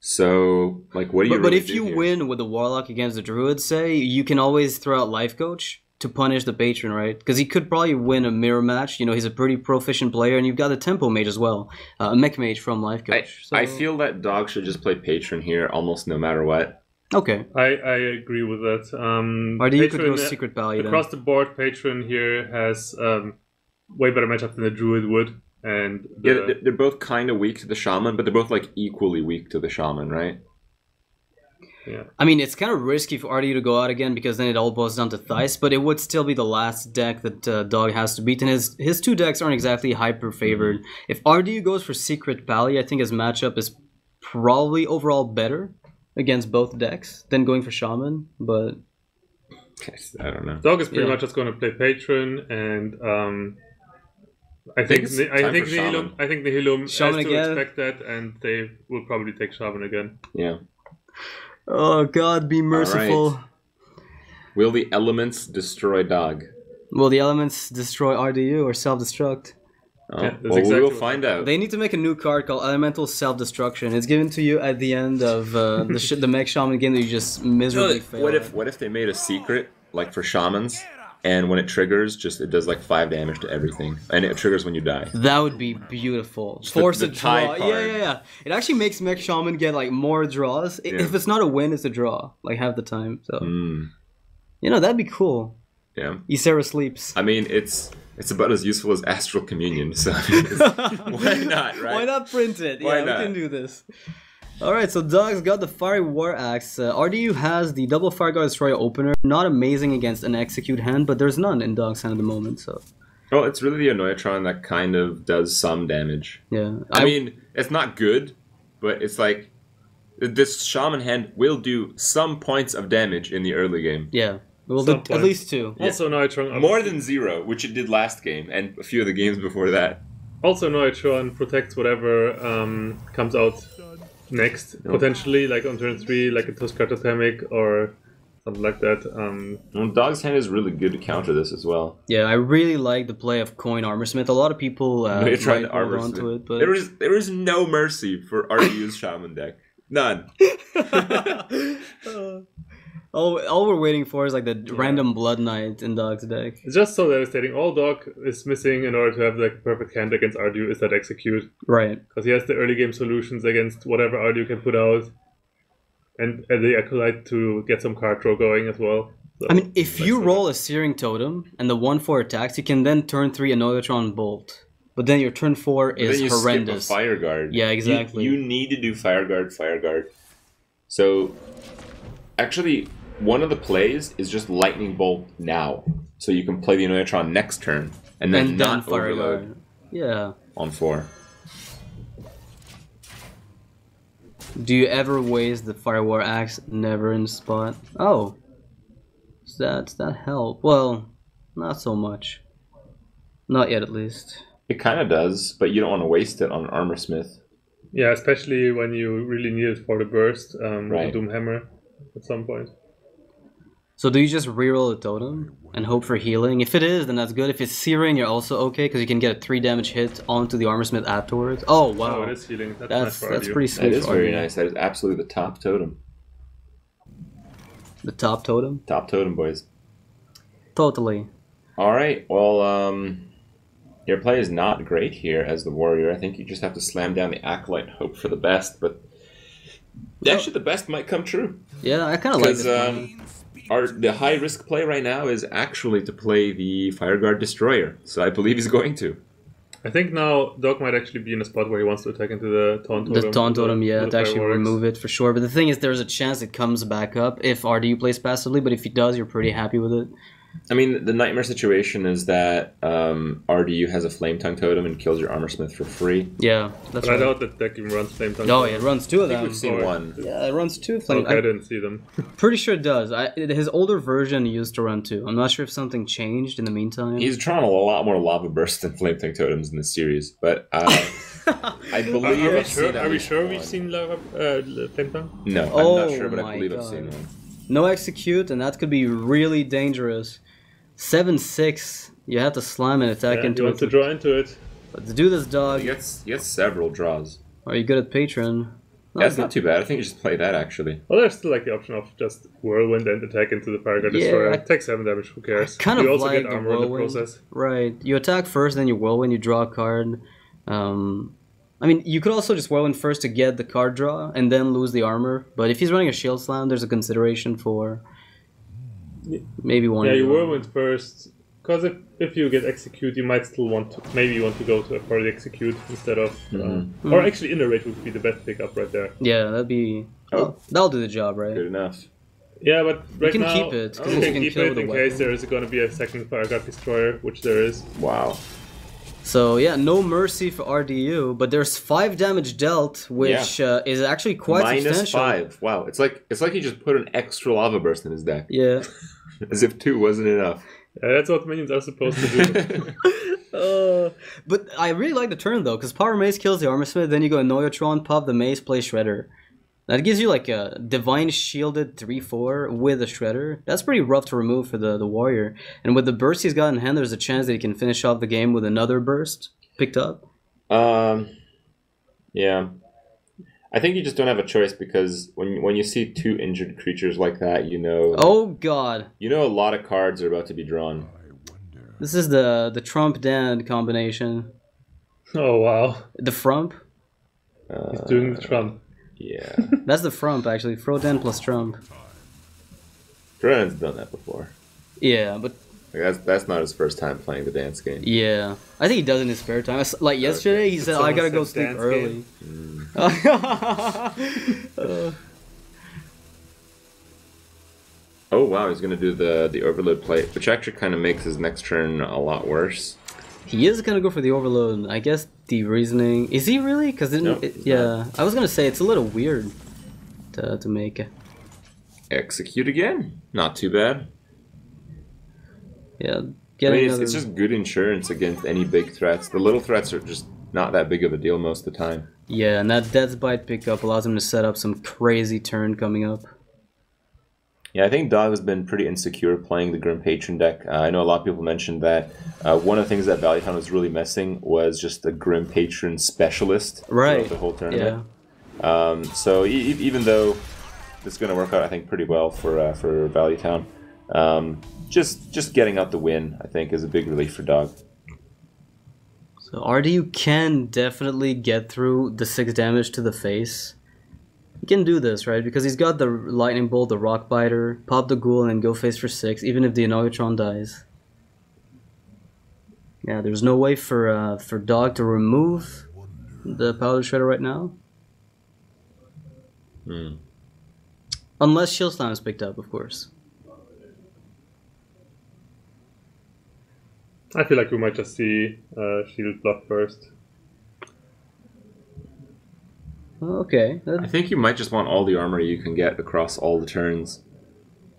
So, like, what do you? But, really but if do you here? win with the Warlock against the Druid, say, you can always throw out Life Coach to punish the Patron, right? Because he could probably win a mirror match. You know, he's a pretty proficient player, and you've got a Tempo Mage as well, uh, a Mech Mage from Life Coach. I, so... I feel that Doc should just play Patron here almost no matter what. Okay, I, I agree with that. Um, or do you Patron, could go Secret Paladin across the board. Patron here has um, way better matchup than the Druid would, and the... yeah, they're both kind of weak to the Shaman, but they're both like equally weak to the Shaman, right? Yeah. I mean, it's kind of risky for R D U to go out again, because then it all boils down to Thijs, but it would still be the last deck that uh, Dog has to beat, and his his two decks aren't exactly hyper favored. If R D U goes for Secret Paladin, I think his matchup is probably overall better against both decks than going for Shaman, but I don't know. Dog is pretty yeah. much just going to play Patron, and um, I think I think Nihilum I think Nihilum has again. to expect that, and they will probably take Shaman again. Yeah. Oh God, be merciful. Right. Will the elements destroy Dog? Will the elements destroy R D U or self-destruct? Oh, yeah, well, exactly we'll find out. They need to make a new card called Elemental Self-Destruction. It's given to you at the end of uh, the sh the Mech Shaman game that you just miserably no, fail. What at. if what if they made a secret like for Shamans, and when it triggers, just it does like five damage to everything, and it triggers when you die. That would be beautiful. Just Force the, the a draw. Yeah, yeah, yeah. It actually makes Mech Shaman get like more draws. Yeah. If it's not a win, it's a draw. Like half the time. So mm. you know that'd be cool. Yeah. Ysera sleeps. I mean, it's. It's about as useful as Astral Communion, so why not, right? Why not print it? Why yeah, not? We can do this. Alright, so Dog's got the Fiery War Axe. Uh, R D U has the double Fire Guard Destroyer opener. Not amazing against an Execute hand, but there's none in Dog's hand at the moment, so... Oh, well, it's really the Annoyatron that kind of does some damage. Yeah. I, I mean, it's not good, but it's like... This Shaman hand will do some points of damage in the early game. Yeah. Well, the, at least two. Yeah. Also, Noitron. More than zero, which it did last game, and a few of the games before that. Also, Noitron protects whatever um, comes out next, nope. potentially, like on turn three, like a Tuskatotemic or something like that. Um, well, Dog's hand is really good to counter this as well. Yeah, I really like the play of Coin Armorsmith. A lot of people uh, might hold onto it, but... There is, there is no mercy for R D U's Shaman deck. None. uh. All, all we're waiting for is like the yeah. random Blood Knight in Dog's deck. It's just so devastating. All Dog is missing in order to have like perfect hand against R D U is that Execute. Right. Because he has the early game solutions against whatever R D U can put out. And, and the Acolyte to get some card draw going as well. So, I mean, if you roll a Searing Totem and the one four attacks, you can then turn three Annoyatron Bolt. But then your turn four is then you horrendous. Skip a Fire Guard. Yeah, exactly. You, you need to do Fire Guard, Fire Guard. So, actually... One of the plays is just Lightning Bolt now, so you can play the Annoyatron next turn, and then and not overload. Guard. Yeah. On four. Do you ever waste the Fire War Axe? Never in spot. Oh, does that does that help? Well, not so much. Not yet, at least. It kind of does, but you don't want to waste it on an Armorsmith. Yeah, especially when you really need it for the burst um, right. with the Doomhammer at some point. So do you just reroll the totem and hope for healing? If it is, then that's good. If it's Searing, you're also okay, because you can get a three damage hit onto the Armorsmith afterwards. Oh, wow. Oh, it is healing. That's, that's, nice that's pretty sweet. That is very nice. That is absolutely the top totem. The top totem? Top totem, boys. Totally. All right. Well, um, your play is not great here as the Warrior. I think you just have to slam down the Acolyte and hope for the best, but actually the best might come true. Yeah, I kind of like this um, Our, the high-risk play right now is actually to play the Fire Guard Destroyer, so I believe he's going to. I think now Doc might actually be in a spot where he wants to attack into the Taunt Totem. The Taunt Totem, yeah, to actually fireworks. remove it for sure. But the thing is, there's a chance it comes back up if R D U plays passively, but if he does, you're pretty happy with it. I mean, the nightmare situation is that um, R D U has a Flame Tongue Totem and kills your Armorsmith for free. Yeah, that's but right. I doubt that deck even runs Flame Tongue. Oh, yeah, it runs two of them. I think we've seen or one. Yeah, it runs two Flame Tongue. Okay, I didn't see them. Pretty sure it does. I, his older version used to run two. I'm not sure if something changed in the meantime. He's trying a lot more Lava Burst than Flame Tongue Totems in this series, but uh, I believe I've seen that. Are we sure we've seen Lava uh, Flame Tongue? No, oh, I'm not sure, but I believe God. I've seen one. No Execute, and that could be really dangerous. seven six. You have to slam and attack yeah, into you want it. To draw into it. But to do this, dog. He gets, he gets several draws. Are you good at Patron? Not yeah, it's good. Not too bad. I think you just play that actually. Well, there's still like the option of just Whirlwind and attack into the Fire Guard Destroyer. Yeah, I, take seven damage. Who cares? I kind you of also like get armor the in the process. Right. You attack first, then you Whirlwind. You draw a card. Um, I mean, you could also just Whirlwind first to get the card draw and then lose the armor. But if he's running a Shield Slam, there's a consideration for maybe one. Yeah, you Whirlwind first. Because if, if you get Execute, you might still want to, maybe you want to go to for the Execute instead of... Mm-hmm. um, mm-hmm. Or actually, Innervate would be the best pickup right there. Yeah, that'd be... Oh. That'll do the job, right? Good enough. Yeah, but right you can now... Keep it, oh, you can, can keep it in case there is going to be a second Fire Guard Destroyer, which there is. Wow. So, yeah, no mercy for R D U, but there's five damage dealt, which yeah. uh, is actually quite Minus substantial. Minus five. Wow, it's like it's like he just put an extra Lava Burst in his deck. Yeah. As if two wasn't enough. Yeah, that's what minions are supposed to do. uh, but I really like the turn though, because Power Mace kills the Armorsmith, then you go Annoyatron, pop the Mace, play Shredder. That gives you like a Divine Shielded three four with a Shredder. That's pretty rough to remove for the, the Warrior. And with the burst he's got in hand, there's a chance that he can finish off the game with another burst picked up. Um, yeah. I think you just don't have a choice because when when you see two injured creatures like that, you know. Oh God! You know a lot of cards are about to be drawn. This is the the Trump Dan combination. Oh wow! The Frump. Uh, He's doing the Trump. Yeah. That's the Frump actually. Fro Dan plus Trump. Dan's done that before. Yeah, but. Like that's that's not his first time playing the dance game. Yeah, I think he does in his spare time. Like yesterday, he said, "I gotta go sleep early." Mm. uh. Oh wow, he's gonna do the the overload play, which actually kind of makes his next turn a lot worse. He is gonna go for the overload. I guess the reasoning is he really? Because no, yeah, not. I was gonna say it's a little weird to to make. Execute again. Not too bad. Yeah, I mean, it's, it's just good insurance against any big threats. The little threats are just not that big of a deal most of the time. Yeah, and that Death's Bite pickup allows him to set up some crazy turn coming up. Yeah, I think Dog has been pretty insecure playing the Grim Patron deck. Uh, I know a lot of people mentioned that uh, one of the things that Valley Town was really missing was just the Grim Patron specialist right. throughout the whole tournament. Yeah. Um, so e even though it's going to work out, I think, pretty well for uh, for Valley Town. Um, Just just getting out the win, I think, is a big relief for Dog. So R D U can definitely get through the six damage to the face. He can do this, right? Because he's got the Lightning Bolt, the Rockbiter, pop the Ghoul, and go face for six, even if the Annoyatron dies. Yeah, there's no way for uh, for Dog to remove the Powder Shredder right now. Hmm. Unless Shield Slam is picked up, of course. I feel like we might just see uh, Shield Block first. Okay. That's... I think you might just want all the armor you can get across all the turns.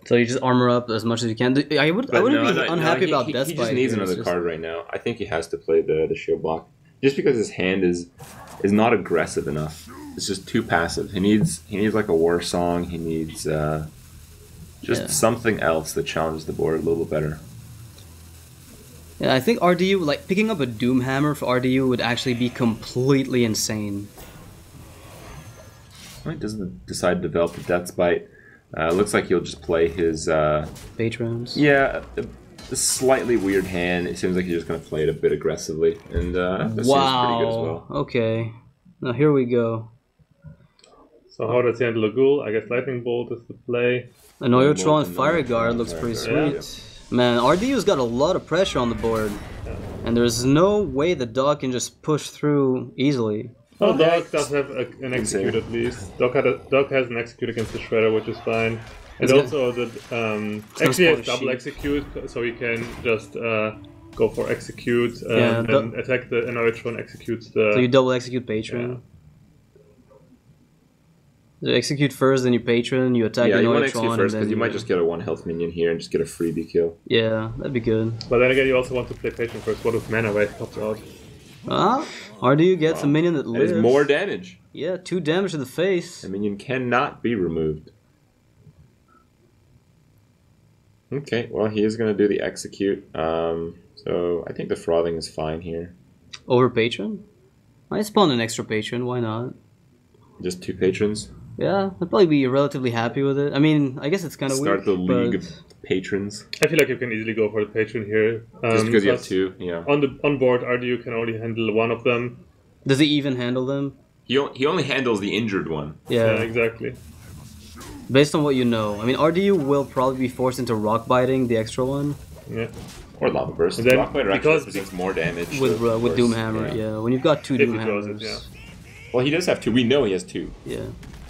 So you just armor up as much as you can. I would. But I wouldn't no, be no, unhappy no, he, about Death's Bite. He, he just needs another just... card right now. I think he has to play the the Shield Block just because his hand is is not aggressive enough. It's just too passive. He needs he needs like a Warsong. He needs uh, just yeah. something else that challenges the board a little better. Yeah, I think R D U, like, picking up a Doomhammer for R D U would actually be completely insane. Why doesn't decide to develop the Death's Bite? Uh, looks like he'll just play his, uh... Patrons? Yeah, a, a slightly weird hand. It seems like he's just gonna play it a bit aggressively. And, uh, that wow. seems pretty good as well. Okay. Now, here we go. So, how does he handle a Ghoul? I guess Lightning Bolt is the play. Annoyatron Fire Guard looks pretty sweet. Yeah. Man, R D U's got a lot of pressure on the board, and there's no way the Doc can just push through easily. Well, oh, Doc does have a, an Execute at least. Doc, had a, Doc has an Execute against the Shredder, which is fine. And it's also, good. the, um, actually has double sheet. Execute, so he can just uh, go for Execute um, yeah, and attack the Annoyatron, executes the... So you double Execute Patron. You execute first, then you Patron, you attack yeah, the Noitron. Yeah, you want to execute first, because you, you might just get a one health minion here and just get a freebie kill. Yeah, that'd be good. But then again, you also want to play Patron first. What if Mana Wave pops out? Ah, or do you get wow. some minion that lives? That is more damage. Yeah, two damage to the face. A minion cannot be removed. Okay, well, he is going to do the execute. Um, so I think the frothing is fine here. Over patron? I spawned an extra patron, why not? Just two patrons? Yeah, I'd probably be relatively happy with it. I mean, I guess it's kind of weird. Start the league of patrons. I feel like you can easily go for the patron here. Um, Just because you have two, yeah. On the on board, R D U can only handle one of them. Does he even handle them? He he only handles the injured one. Yeah, yeah, exactly. Based on what you know, I mean, R D U will probably be forced into rock biting the extra one. Yeah. Or Lava Burst. Then, Rockbiter actually presents more damage. With, uh, with Doomhammer, yeah. yeah. When you've got two Doomhammers. Yeah. Well, he does have two. We know he has two. Yeah.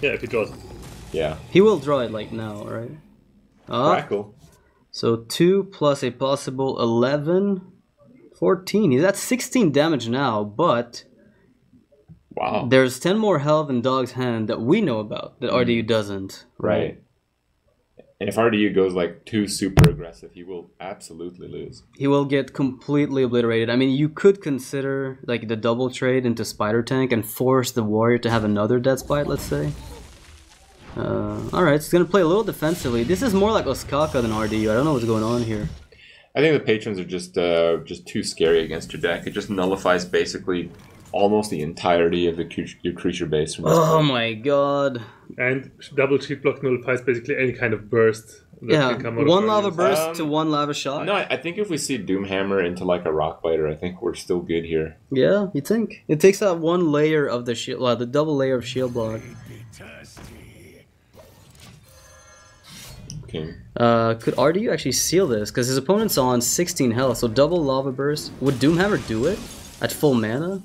Yeah, if he draws it. Yeah. He will draw it, like, now, right? Uh, Crackle. So two plus a possible eleven, fourteen. He's at sixteen damage now, but... Wow. There's ten more health in Dog's hand that we know about, that R D U doesn't. Right. And if R D U goes like too super aggressive, he will absolutely lose. He will get completely obliterated. I mean, you could consider like the double trade into Spider Tank and force the Warrior to have another Death's Bite, let's say. Uh, Alright, so it's going to play a little defensively. This is more like Oskaka than R D U. I don't know what's going on here. I think the Patrons are just, uh, just too scary against your deck. It just nullifies basically almost the entirety of the your creature base. From this oh point. my god. And double sheet block nullifies basically any kind of burst. That yeah, can come out one of lava burst um, to one lava shot. No, I think if we see Doomhammer into like a Rockbiter, I think we're still good here. Yeah, you think? It takes out one layer of the shield, well, the double layer of shield block. Okay. Uh, could R D U actually seal this? Because his opponent's on sixteen health, so double lava burst. Would Doomhammer do it at full mana?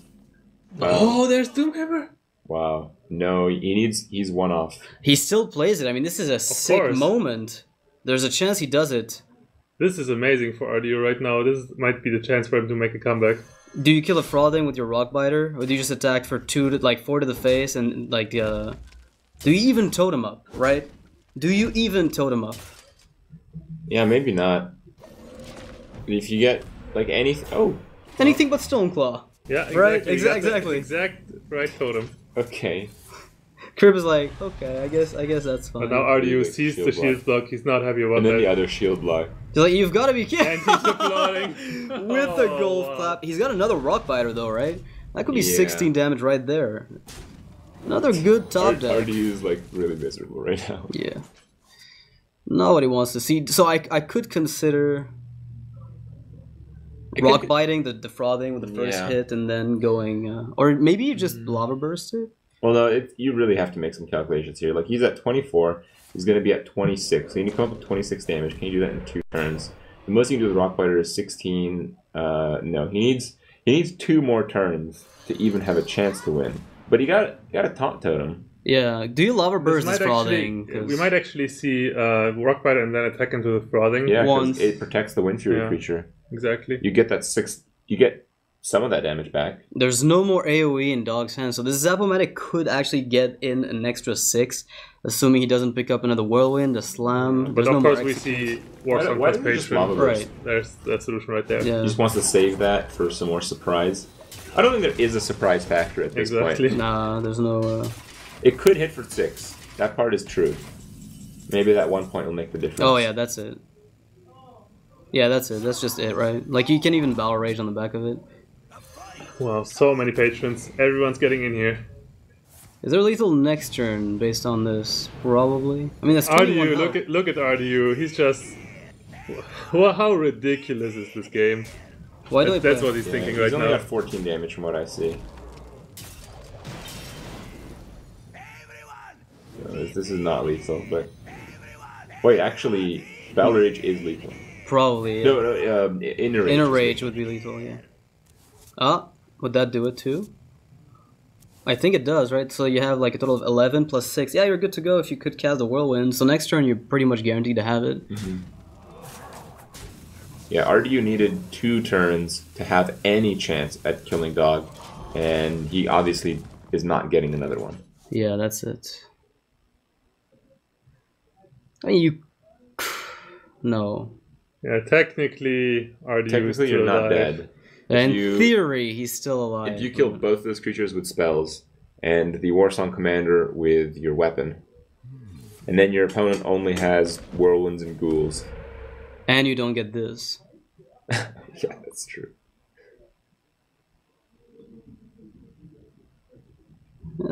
Wow. Oh, there's Doomhammer! Wow. No, he needs... He's one off. He still plays it. I mean, this is a of sick course. moment. There's a chance he does it. This is amazing for R D U right now. This might be the chance for him to make a comeback. Do you kill a Frothing with your Rockbiter? Or do you just attack for two to, like, four to the face and, like, uh... Do you even totem up, right? Do you even totem up? Yeah, maybe not. If you get, like, anything... Oh! Anything but Stoneclaw. Yeah, exactly. Right? Exa exactly. Exact right totem. Okay. Crib is like, okay, I guess I guess that's fine. But now R D U sees the shield block, he's not happy about that. And then the other shield block. He's like, you've got to be kidding! And he's applauding! With oh, the golf wow. clap. He's got another Rockbiter though, right? That could be yeah. sixteen damage right there. Another good top deck. R D U is like really miserable right now. Yeah. Not what he wants to see. So I, I could consider... It Rock could, biting the, the frothing with the first yeah. hit and then going, uh, or maybe you just mm. lava burst it. Well, no, it, you really have to make some calculations here. Like he's at twenty-four, he's going to be at twenty-six. So you need to come up with twenty-six damage. Can you do that in two turns? The most you can do with Rockbiter is sixteen. Uh, no, he needs he needs two more turns to even have a chance to win. But he got got a taunt totem. Yeah, do you lava burst this, this frothing? Actually, we might actually see uh, Rockbiter and then attack into the frothing. Yeah, because it protects the Wind Fury yeah. creature. Exactly. You get that six. You get some of that damage back. There's no more A O E in Dog's hand, so this Zap-O-Matic could actually get in an extra six, assuming he doesn't pick up another Whirlwind, a Slam. Yeah, but of no course, we see Warsong Commander's Patron. Right. There's that solution right there. Yeah. He just wants to save that for some more surprise. I don't think there is a surprise factor at this exactly. point. Nah, there's no. Uh... It could hit for six. That part is true. Maybe that one point will make the difference. Oh yeah, that's it. Yeah, that's it. That's just it, right? Like, you can even Battle Rage on the back of it. Wow, so many patrons. Everyone's getting in here. Is there lethal next turn based on this? Probably. I mean, that's R D U, look at, look at R D U. He's just... Well, how ridiculous is this game? Why do I play? That's what he's yeah, thinking he's right now. He's only got fourteen damage from what I see. So this, this is not lethal, but... Wait, actually, Battle Rage is lethal. Probably, yeah. No, no, um, inner rage. Inner rage would be lethal, yeah. Ah, would that do it too? I think it does, right? So you have like a total of eleven plus six. Yeah, you're good to go if you could cast the Whirlwind. So next turn, you're pretty much guaranteed to have it. Mm-hmm. Yeah, R D U needed two turns to have any chance at killing Dog. And he obviously is not getting another one. Yeah, that's it. I mean, you... No... Yeah, technically, R D U technically is still you're not alive. dead. And in theory, he's still alive. If you kill both of those creatures with spells, and the Warsong Commander with your weapon, and then your opponent only has Whirlwinds and Ghouls, And you don't get this. Yeah, that's true.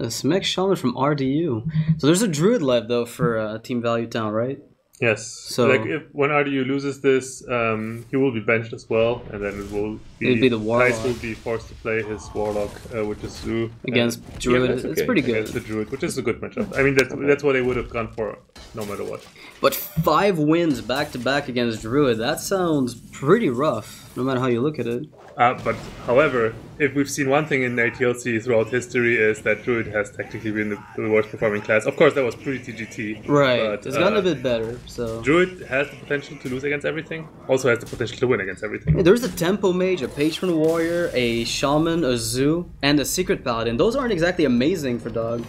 Yes, Mech Shaman from R D U. So there's a Druid left, though, for uh, Team Value Town, right? Yes. So like if when R D U loses this, um, he will be benched as well, and then it will be, be the Warlock. Thijs will be forced to play his Warlock, uh, which is Zoo. Against and, Druid, yeah, okay. It's pretty good. Against the Druid, which is a good matchup. I mean, that's, okay. that's what they would have gone for, no matter what. But five wins back-to-back -back against Druid, that sounds pretty rough, no matter how you look at it. Uh, but, however, if we've seen one thing in A T L C throughout history is that Druid has technically been the, the worst performing class. Of course, that was pre-T G T. Right, but, it's uh, gotten a bit better, so... Druid has the potential to lose against everything, also has the potential to win against everything. Yeah, there's a Tempo Mage, a Patron Warrior, a Shaman, a Zoo, and a Secret Paladin. Those aren't exactly amazing for Dog.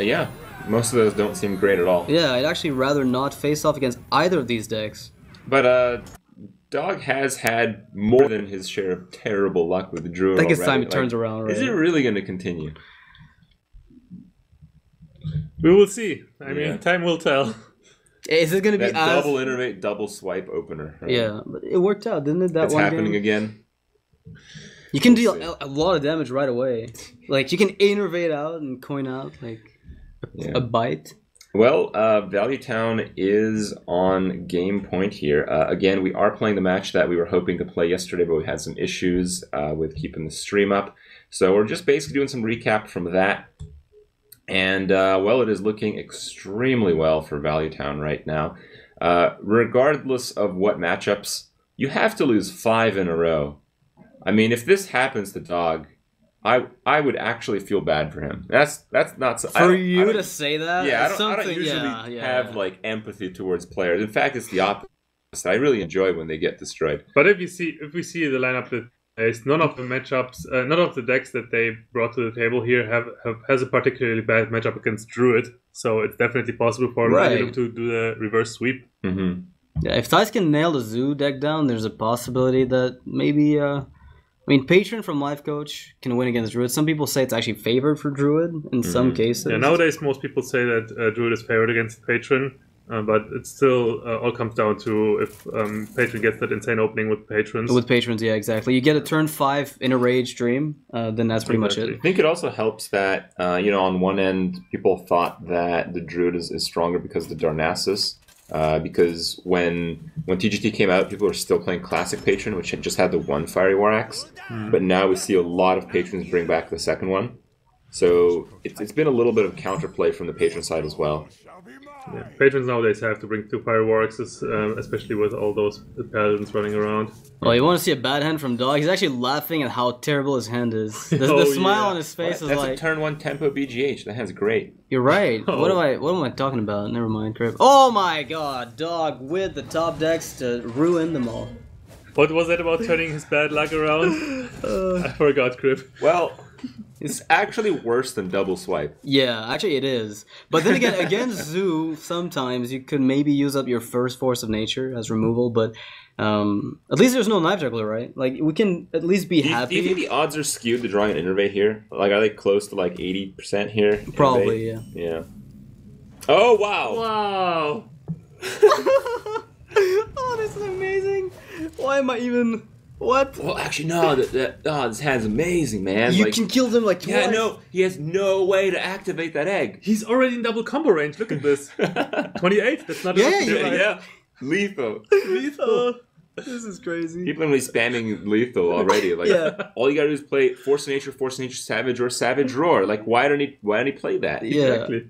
Uh, yeah, most of those don't seem great at all. Yeah, I'd actually rather not face off against either of these decks. But, uh... Dog has had more than his share of terrible luck with the Druid. I think it's already. time it like, turns around, right? Is it really going to continue? We will see. I yeah. mean, time will tell. Is it going to be as... double innervate, double swipe opener? Right? Yeah, but it worked out, didn't it? That it's one happening game? again. You can we'll deal see. a lot of damage right away. Like, you can innervate out and coin out, like, yeah. a bite. Well, uh, Valley Town is on game point here. Uh, again, we are playing the match that we were hoping to play yesterday, but we had some issues uh, with keeping the stream up. So we're just basically doing some recap from that. And, uh, well, it is looking extremely well for Valley Town right now. Uh, regardless of what matchups, you have to lose five in a row. I mean, if this happens to Dog... I I would actually feel bad for him. That's that's not so, for you to say that. Yeah, I don't, I don't usually yeah, yeah, have yeah. like empathy towards players. In fact, it's the opposite. I really enjoy when they get destroyed. But if you see if we see the lineup that is none of the matchups, uh, none of the decks that they brought to the table here have, have has a particularly bad matchup against Druid. So it's definitely possible for right. them to do the reverse sweep. Mm-hmm. Yeah, if Thijs can nail the Zoo deck down, there's a possibility that maybe. Uh... I mean, Patron from Life Coach can win against Druid. Some people say it's actually favored for Druid in mm-hmm. some cases. Yeah, nowadays most people say that uh, Druid is favored against Patron, uh, but it still uh, all comes down to if um, Patron gets that insane opening with Patrons. With Patrons, yeah, exactly. You get a turn five in a Rage Dream, uh, then that's pretty exactly. much it. I think it also helps that, uh, you know, on one end, people thought that the Druid is, is stronger because of the Darnassus. Uh, because when when T G T came out, people were still playing classic Patron, which had just had the one Fiery War Axe. Mm. But now we see a lot of Patrons bring back the second one. So it's, it's been a little bit of counterplay from the Patron side as well. Yeah. Patrons nowadays have to bring two Fiery War Axes, um, especially with all those Paladins running around. Well, you want to see a bad hand from Dog? He's actually laughing at how terrible his hand is. The, oh, the smile yeah. on his face well, is that's like... That's a turn one tempo B G H. That hand's great. You're right. Oh. What am I What am I talking about? Never mind. Crap. Oh my god, Dog with the top decks to ruin them all. What was that about turning his bad luck around? uh, I forgot, Crip. Well... It's actually worse than double swipe. Yeah, actually it is. But then again, against Zoo, sometimes you could maybe use up your first Force of Nature as removal, but um, at least there's no Knife Juggler, right? Like, we can at least be do you, happy. Do you think the odds are skewed to drawing an Innervate here? Like, are they close to like eighty percent here? Probably, Innervate? yeah. Yeah. Oh, wow! Wow! Oh, this is amazing! Why am I even... What? Well, actually, no. That, that oh, this hand's amazing, man. You like, can kill them like twice. Yeah, no. He has no way to activate that egg. He's already in double combo range. Look at this. twenty-eight. That's not yeah, enough. To do yeah, it. yeah. Lethal. Lethal. This is crazy. People are really spamming lethal already. Like, yeah. all you gotta do is play Force of Nature, Force of Nature, Savage Roar, Savage Roar. Like, why don't he? Why don't he play that? Yeah. Exactly.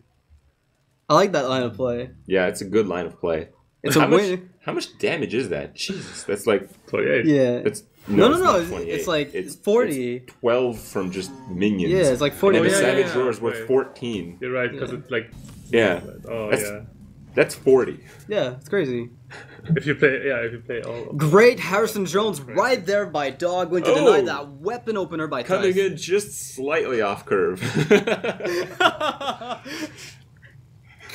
I like that line of play. Yeah, it's a good line of play. It's how a much, win. How much damage is that? Jesus, that's like twenty-eight. Yeah. That's, no, no, no. It's, no, it's, it's like it's forty. It's twelve from just minions. Yeah, it's like forty. And oh, yeah, the Savage yeah, yeah. Roar is worth fourteen. You're right, because yeah. it's like... Yeah. Oh, that's, yeah. That's forty. Yeah, it's crazy. if you play... Yeah, if you play all... Great Harrison Jones right there by Dog going to oh, deny that weapon opener by Thijs. Coming in just slightly off curve.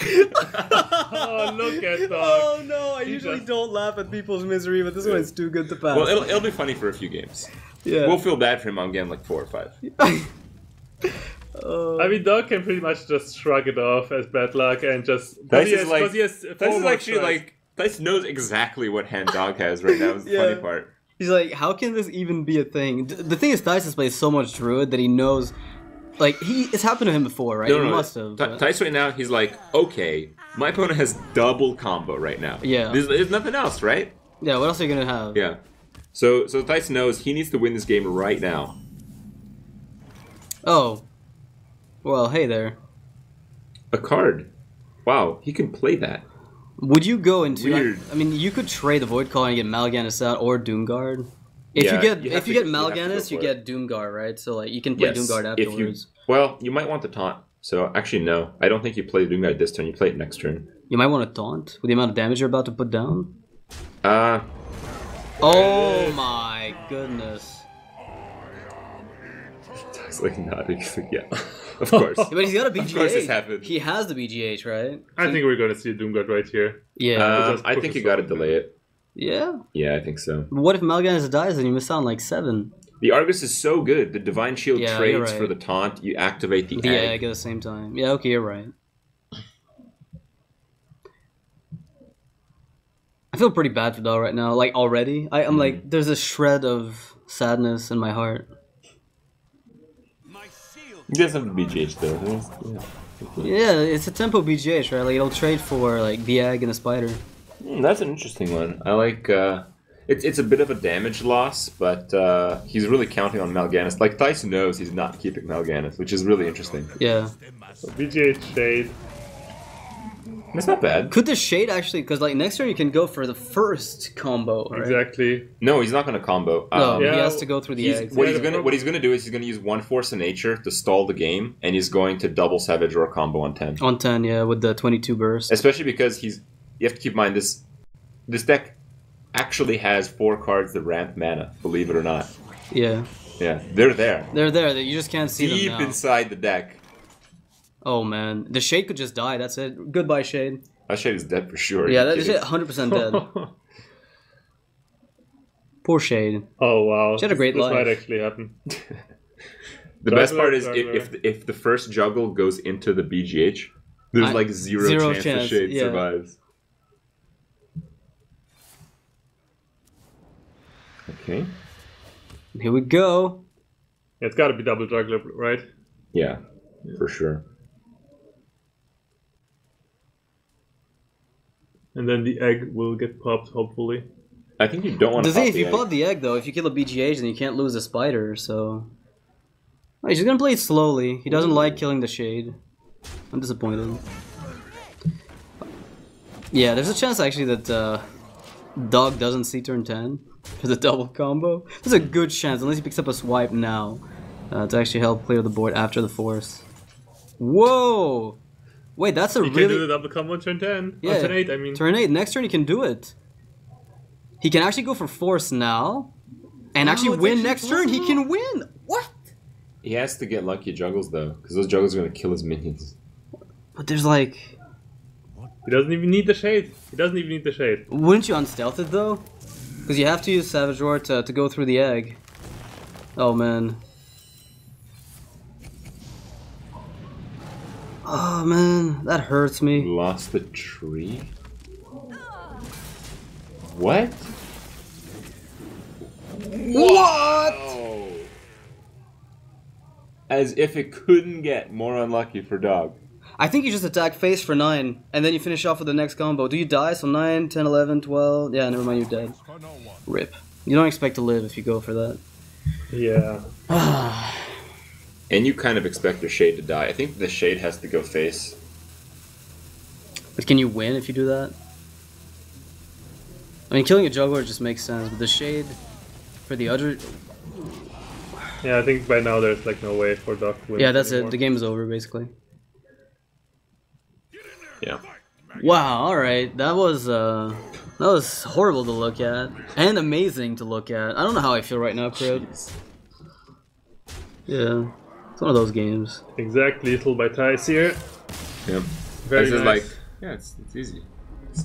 Oh, look at Dog. Oh no, I he usually just... don't laugh at people's misery, but this yeah. one's too good to pass. Well, it'll, it'll be funny for a few games. Yeah. We'll feel bad for him on game like four or five. uh, I mean, Dog can pretty much just shrug it off as bad luck and just... This is, has, like, this is actually tries. like Thijs knows exactly what hand Dog has right now is the yeah. funny part. He's like, how can this even be a thing? D the thing is, Thijs has played so much Druid that he knows... Like, he it's happened to him before, right? No, no, he must have. But... Thijs right now, he's like, okay, my opponent has double combo right now. Yeah. There's, there's nothing else, right? Yeah, what else are you going to have? Yeah. So, so Thijs knows he needs to win this game right now. Oh. Well, hey there. A card. Wow, he can play that. Would you go into... Weird. I, I mean, you could trade the Void Caller and get Mal'Ganis out or Doomguard. If yeah, you get you if you to, get Mal'Ganis, you, you get Doomguard, right? So like you can play yes, Doomguard afterwards. You, well, you might want to taunt. So actually, no. I don't think you play Doomguard this turn. You play it next turn. You might want to taunt with the amount of damage you're about to put down. Uh... Oh my goodness. He's like nodding. He's like, yeah. Of course. But he's got a B G H. Of course this happened. He has the B G H, right? I think we're going to see Doomguard right here. Yeah. Uh, I think you got to delay it. Yeah? Yeah, I think so. What if Mal'Ganis dies and you miss out on like seven? The Argus is so good. The Divine Shield yeah, trades right. for the taunt. You activate the, the egg. egg at the same time. Yeah, okay, you're right. I feel pretty bad for Doll right now. Like, already. I, I'm mm. like, there's a shred of sadness in my heart. He does have a B G H though. Yeah. yeah, it's a tempo B G H, right? Like it'll trade for like the egg and a spider. Mm, that's an interesting one. I like. Uh, it's it's a bit of a damage loss, but uh, he's really counting on Mal'Ganis. Like Thijs knows he's not keeping Mal'Ganis, which is really interesting. Yeah. So B G H shade. That's not bad. Could the shade actually? Because like next turn you can go for the first combo. Right? Exactly. No, he's not going to combo. Um, no, yeah, he has to go through the eggs. What he's going to what he's going to do is he's going to use one force of nature to stall the game, and he's going to double savage or combo on ten. On ten, yeah, with the twenty-two burst. Especially because he's you have to keep in mind this this deck actually has four cards that ramp mana. Believe it or not. Yeah. Yeah, they're there. They're there. You just can't see Deep them now. Inside the deck. Oh man, the shade could just die. That's it. Goodbye, shade. That shade is dead for sure. Yeah, that shade one hundred percent dead. Poor shade. Oh wow, she had a great this life. This might actually happen. The Juggler, best part is if, if if the first juggle goes into the B G H, there's I, like zero, zero chance, chance the shade yeah. survives. Okay. Here we go. Yeah, it's got to be double juggler, right? Yeah, for sure. And then the egg will get popped, hopefully. I think you don't want to pop the egg. If you pop the egg, though, if you kill a B G H, then you can't lose a spider, so... Oh, he's just gonna play it slowly. He doesn't like killing the shade. I'm disappointed. Yeah, there's a chance, actually, that uh, Dog doesn't see turn ten for the double combo. There's a good chance, unless he picks up a swipe now, uh, to actually help clear the board after the force. Whoa! Wait, that's a really... He can do the double combo on turn ten. Yeah, on turn eight, I mean. Turn eight. Next turn, he can do it. He can actually go for force now. And oh, actually win actually next turn. Now. He can win. What? He has to get lucky juggles, though. Because those juggles are going to kill his minions. But there's like... He doesn't even need the shade. He doesn't even need the shade. Wouldn't you unstealth it, though? Because you have to use Savage Roar to, to go through the egg. Oh, man. Oh man, that hurts me. Lost the tree? What? What? Wow. As if it couldn't get more unlucky for Dog. I think you just attack face for nine, and then you finish off with the next combo. Do you die? So nine, ten, eleven, twelve... Yeah, never mind, you're dead. Rip. You don't expect to live if you go for that. Yeah. And you kind of expect the shade to die. I think the shade has to go face. But can you win if you do that? I mean, killing a juggler just makes sense, but the shade for the other... Yeah, I think by now there's like no way for Doc to win. Yeah, that's anymore. It. The game is over, basically. Yeah. Wow, alright. That was, uh... That was horrible to look at. And amazing to look at. I don't know how I feel right now, Crib. Yeah. It's one of those games. Exactly, little by Thijs here. Yep. Very nice. Is like, yeah, it's, it's easy. It's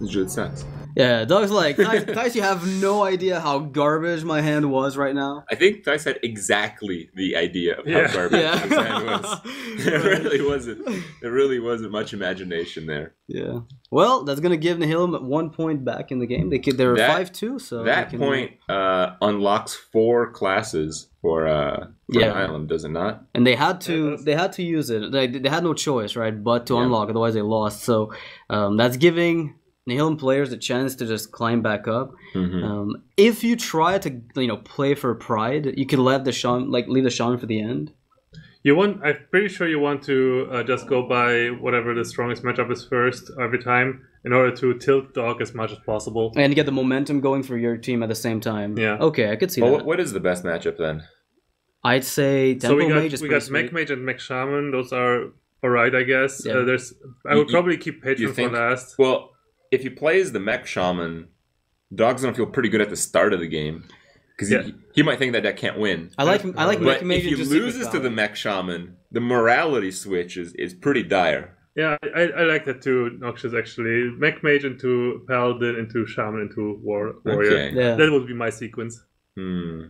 legit sense. Yeah, Doc's like, Thijs, you have no idea how garbage my hand was right now. I think Thijs had exactly the idea of how yeah. garbage yeah. his hand was. It really wasn't. There really wasn't much imagination there. Yeah. Well, that's gonna give Nihilum one point back in the game. They they're five two, so that can... point uh, unlocks four classes for uh for yeah. an island, does it not? And they had to they had to use it. They they had no choice, right? But to yeah. unlock, otherwise they lost. So um, that's giving Nihilum players the chance to just climb back up. Mm-hmm. Um, if you try to, you know, play for pride, you can let the Shaman, like leave the Shaman for the end. You want? I'm pretty sure you want to uh, just go by whatever the strongest matchup is first every time in order to tilt Doc as much as possible and get the momentum going for your team at the same time. Yeah. Okay, I could see well, that. What is the best matchup then? I'd say Tempo so we got, Mage is we got Mech Mage and Mech Shaman. Those are all right, I guess. Yeah. Uh, there's. I would you, probably keep Patron for last. Well. If he plays the Mech Shaman, Dog's gonna feel pretty good at the start of the game, because yeah. he, he might think that that can't win. I like him, I like Mech Mage. If he just loses to the Mech Shaman, the morality switch is, is pretty dire. Yeah, I, I like that too, Noxious, actually. Mech Mage into Paladin, into Shaman, into War, Warrior. Okay. Yeah. That would be my sequence. Hmm.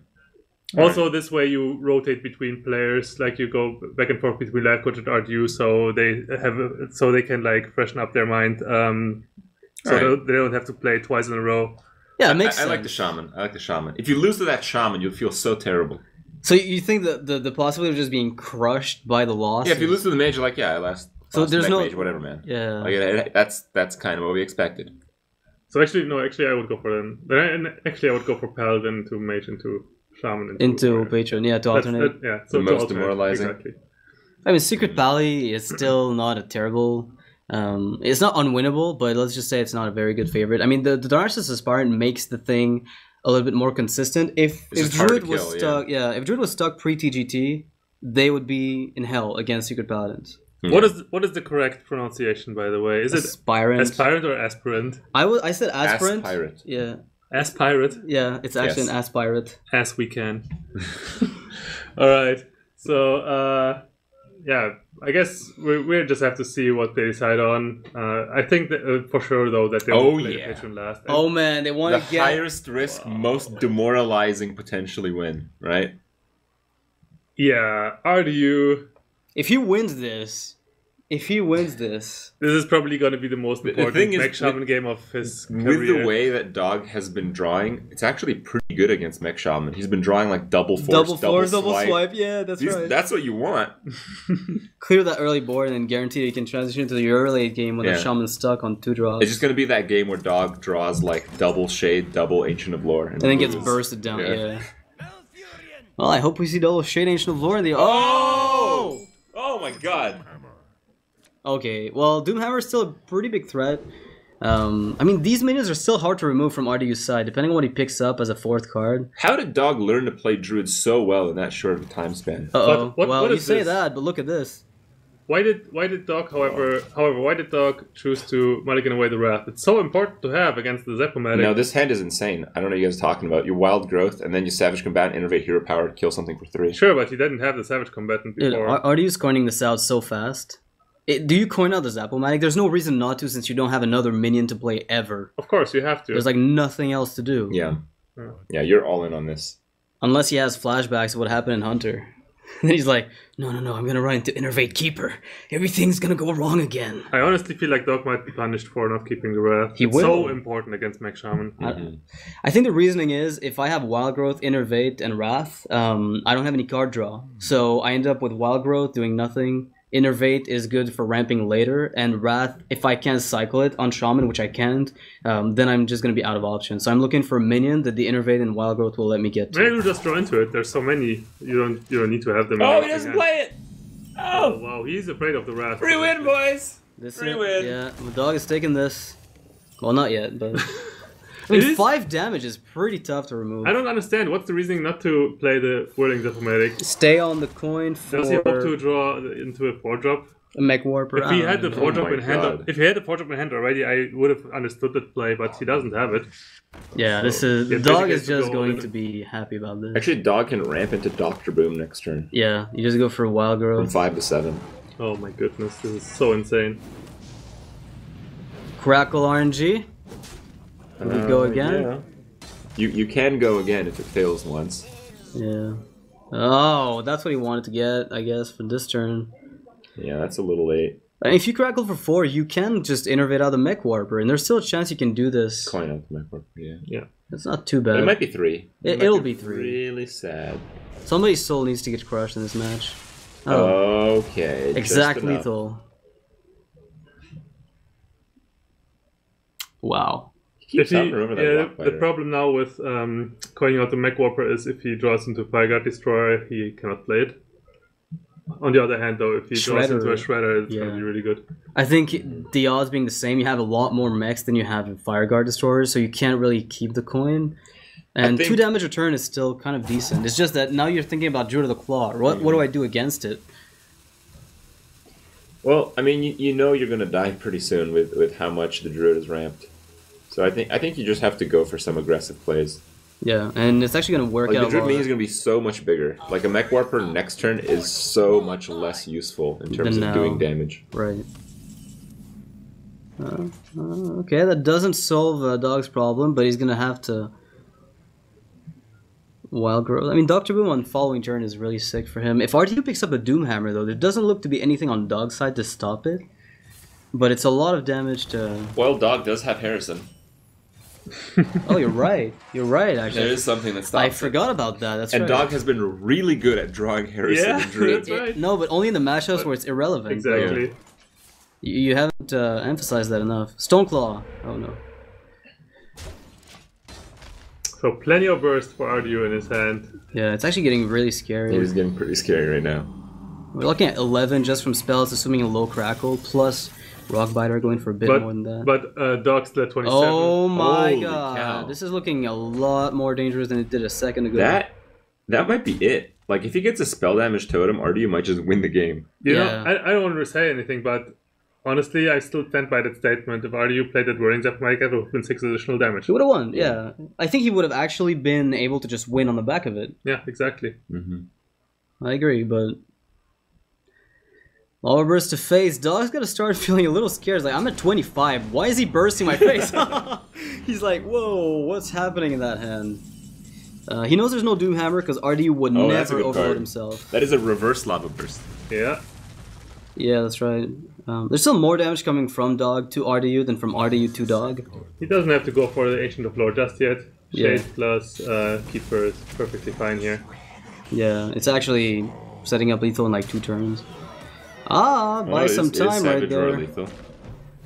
Also, right. This way you rotate between players, like you go back and forth between Life Coach and R D U, so they have so they can like freshen up their mind. Um, So right. they don't have to play twice in a row. Yeah, it makes I, sense. I like the Shaman. I like the Shaman. If you lose to that Shaman, you'll feel so terrible. So you think that the, the possibility of just being crushed by the loss? Yeah, if you lose to the Mage, you're like, yeah, I lost. So lost there's no... Mage, whatever, man. Yeah. Like, that's that's kind of what we expected. So actually, no, actually I would go for them. Then actually I would go for Paladin to Mage into Shaman. Into, into Patron, yeah, to alternate. That, yeah, so the most alternate. Demoralizing. Exactly. I mean, Secret Pally is still not a terrible... Um, it's not unwinnable, but let's just say it's not a very good favorite. I mean, the, the Narcissus Aspirant makes the thing a little bit more consistent. If it's if Druid was kill, stuck, yeah. yeah, if Druid was stuck pre-T G T, they would be in hell against Secret Paladins. Hmm. What is what is the correct pronunciation, by the way? Is aspirant. it aspirant or aspirant? I was I said aspirant. Aspirant. Yeah. Aspirant. Yeah, it's actually yes. an aspirant. As we can. All right. So. Uh... Yeah, I guess we we just have to see what they decide on. Uh, I think that, uh, for sure though that they will oh, play yeah. the Patron last. And oh man, they want to get the highest risk, wow. most demoralizing potentially win, right? Yeah, R D U. If he wins this, if he wins this, this is probably going to be the most important Mech Shaman game of his career. With the way that Dog has been drawing, it's actually pretty good against Mech Shaman. He's been drawing like double force, double, force, double, double swipe. Yeah, that's These, right. That's what you want. Clear that early board and guarantee you can transition to the early game when yeah. the Shaman's stuck on two draws. It's just going to be that game where Dog draws like double Shade, double Ancient of Lore. And, and then loses. Gets bursted down. Yeah. yeah. Well, I hope we see double Shade, Ancient of Lore in the... Oh! Oh my god. Okay, well, Doomhammer is still a pretty big threat. Um, I mean, these minions are still hard to remove from R D U's side, depending on what he picks up as a fourth card. How did Dog learn to play Druid so well in that short of a time span? Uh-oh. What, what, well, what you say this? that, but look at this. Why did why did Dog, however, oh. however, why did Dog choose to mulligan away the Wrath? It's so important to have against the Zeppomatic. No, this hand is insane. I don't know what you guys are talking about. Your Wild Growth, and then you Savage Combatant, Innervate Hero Power, kill something for three. Sure, but you didn't have the Savage Combatant before. R D U's coining this out so fast. It, do you coin out the Zap-O-Matic? There's no reason not to, since you don't have another minion to play ever. Of course, you have to. There's like nothing else to do. Yeah. Yeah, you're all in on this. Unless he has flashbacks of what happened in Hunter. Then he's like, no, no, no, I'm going to run into Innervate Keeper. Everything's going to go wrong again. I honestly feel like Doc might be punished for not keeping the Wrath. He will. It's so important against Mech Shaman. I, I think the reasoning is, if I have Wild Growth, Innervate, and Wrath, um, I don't have any card draw. So I end up with Wild Growth, doing nothing. Innervate is good for ramping later, and Wrath, if I can't cycle it on Shaman, which I can't, um, then I'm just going to be out of options. So I'm looking for a minion that the Innervate and Wild Growth will let me get to. Maybe you just draw into it. There's so many. You don't You don't need to have them. Oh, he doesn't play it! Oh. oh! Wow, he's afraid of the Wrath. Free win, boys! This Free is, win. Yeah, the Dog is taking this. Well, not yet, but... I mean, five damage is pretty tough to remove. I don't understand. What's the reasoning not to play the Whirling Diplomatic? Stay on the coin for... Does he hope to draw into a four drop? A Mech Warper. If he had the four drop in hand, if he had the four drop in hand already, I would have understood that play, but he doesn't have it. Yeah, this is... The Dog is just going to be happy about this. Actually, Dog can ramp into Doctor Boom next turn. Yeah, you just go for a Wild Growth. From five to seven. Oh my goodness, this is so insane. Crackle R N G. Can we uh, go again? Yeah. You you can go again if it fails once. Yeah. Oh, that's what he wanted to get, I guess, for this turn. Yeah, that's a little late. And if you crackle for four, you can just innervate out the Mech Warper, and there's still a chance you can do this. Coin out the Mech Warper, yeah. Yeah. It's not too bad. But it might be three. It, it it'll be, be three. Really sad. Somebody's soul needs to get crushed in this match. Oh. Okay. Exact lethal. Wow. He, yeah, the problem now with um, coining out the Mech Warper is if he draws into Fire Guard Destroyer, he cannot play it. On the other hand, though, if he Shredder. draws into a Shredder, it's yeah. going to be really good. I think the odds being the same, you have a lot more mechs than you have in Fire Guard Destroyers, so you can't really keep the coin. And think... two damage return is still kind of decent. It's just that now you're thinking about Druid of the Claw. What, what do I do against it? Well, I mean, you, you know you're going to die pretty soon with, with how much the Druid is ramped. So I think I think you just have to go for some aggressive plays. Yeah, and it's actually going to work like, out. The Druid Minion is going to be so much bigger. Like a Mech Warper next turn is so much less useful in terms of doing damage. Right. Uh, uh, okay, that doesn't solve uh, Dog's problem, but he's going to have to Wild Growth. I mean, Doctor Boom on following turn is really sick for him. If R D U picks up a Doomhammer, though, there doesn't look to be anything on Dog's side to stop it. But it's a lot of damage to. Well, Dog does have Harrison. Oh, you're right. You're right, actually. There is something that stops I it. forgot about that. That's and right. And Dog has been really good at drawing Harrison yeah, and Druid. That's right. It, no, but only in the matchups where it's irrelevant. Exactly. Right? You, you haven't uh, emphasized that enough. Stoneclaw. Oh, no. So plenty of burst for R D U in his hand. Yeah, it's actually getting really scary. It is getting pretty scary right now. We're looking at eleven just from spells, assuming a low crackle, plus Rockbiter going for a bit but, more than that. But uh, Doc's at twenty-seven. Oh my Holy god. Cow. This is looking a lot more dangerous than it did a second ago. That that might be it. Like, if he gets a spell damage totem, R D U might just win the game. You yeah. know, I, I don't want to say anything, but honestly, I still stand by that statement. If R D U played that Whirling Zap, Mike, it would have been six additional damage. He would have won, yeah. I think he would have actually been able to just win on the back of it. Yeah, exactly. Mm-hmm. I agree, but... Lava Burst to face. Dog's got to start feeling a little scared. He's like, I'm at twenty-five. Why is he bursting my face? He's like, whoa, what's happening in that hand? Uh, he knows there's no Doomhammer because R D U would oh, never overload card. himself. That is a reverse Lava Burst. Yeah. Yeah, that's right. Um, there's still more damage coming from Dog to R D U than from R D U to Dog. He doesn't have to go for the Ancient of Lore just yet. Shade yeah. plus uh, Keeper is perfectly fine here. Yeah, it's actually setting up lethal in like two turns. Ah, buy oh, it's, some time right there. Lethal.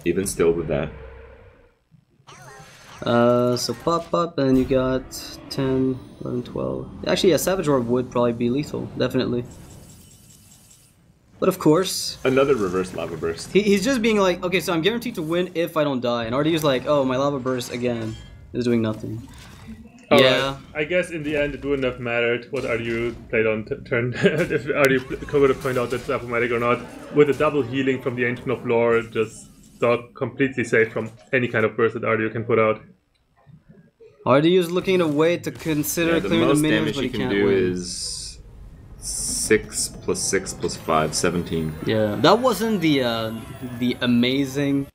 Even still with that. Uh, so pop up, and you got ten, eleven, twelve. Actually, yeah, Savage Orb would probably be lethal, definitely. But of course... Another reverse Lava Burst. He, he's just being like, okay, so I'm guaranteed to win if I don't die. And R D U's like, oh, my Lava Burst, again, is doing nothing. All yeah. Right. I guess in the end it wouldn't have mattered what R D U played on t turn, if R D U would have pointed out that's Appomatic or not. With a double healing from the Ancient of Lore, just Dog completely safe from any kind of burst that R D U can put out. R D U's looking at a way to consider yeah, the clearing the minions, but he can't do win. Is six plus six plus five, seventeen. Yeah, that wasn't the, uh, the amazing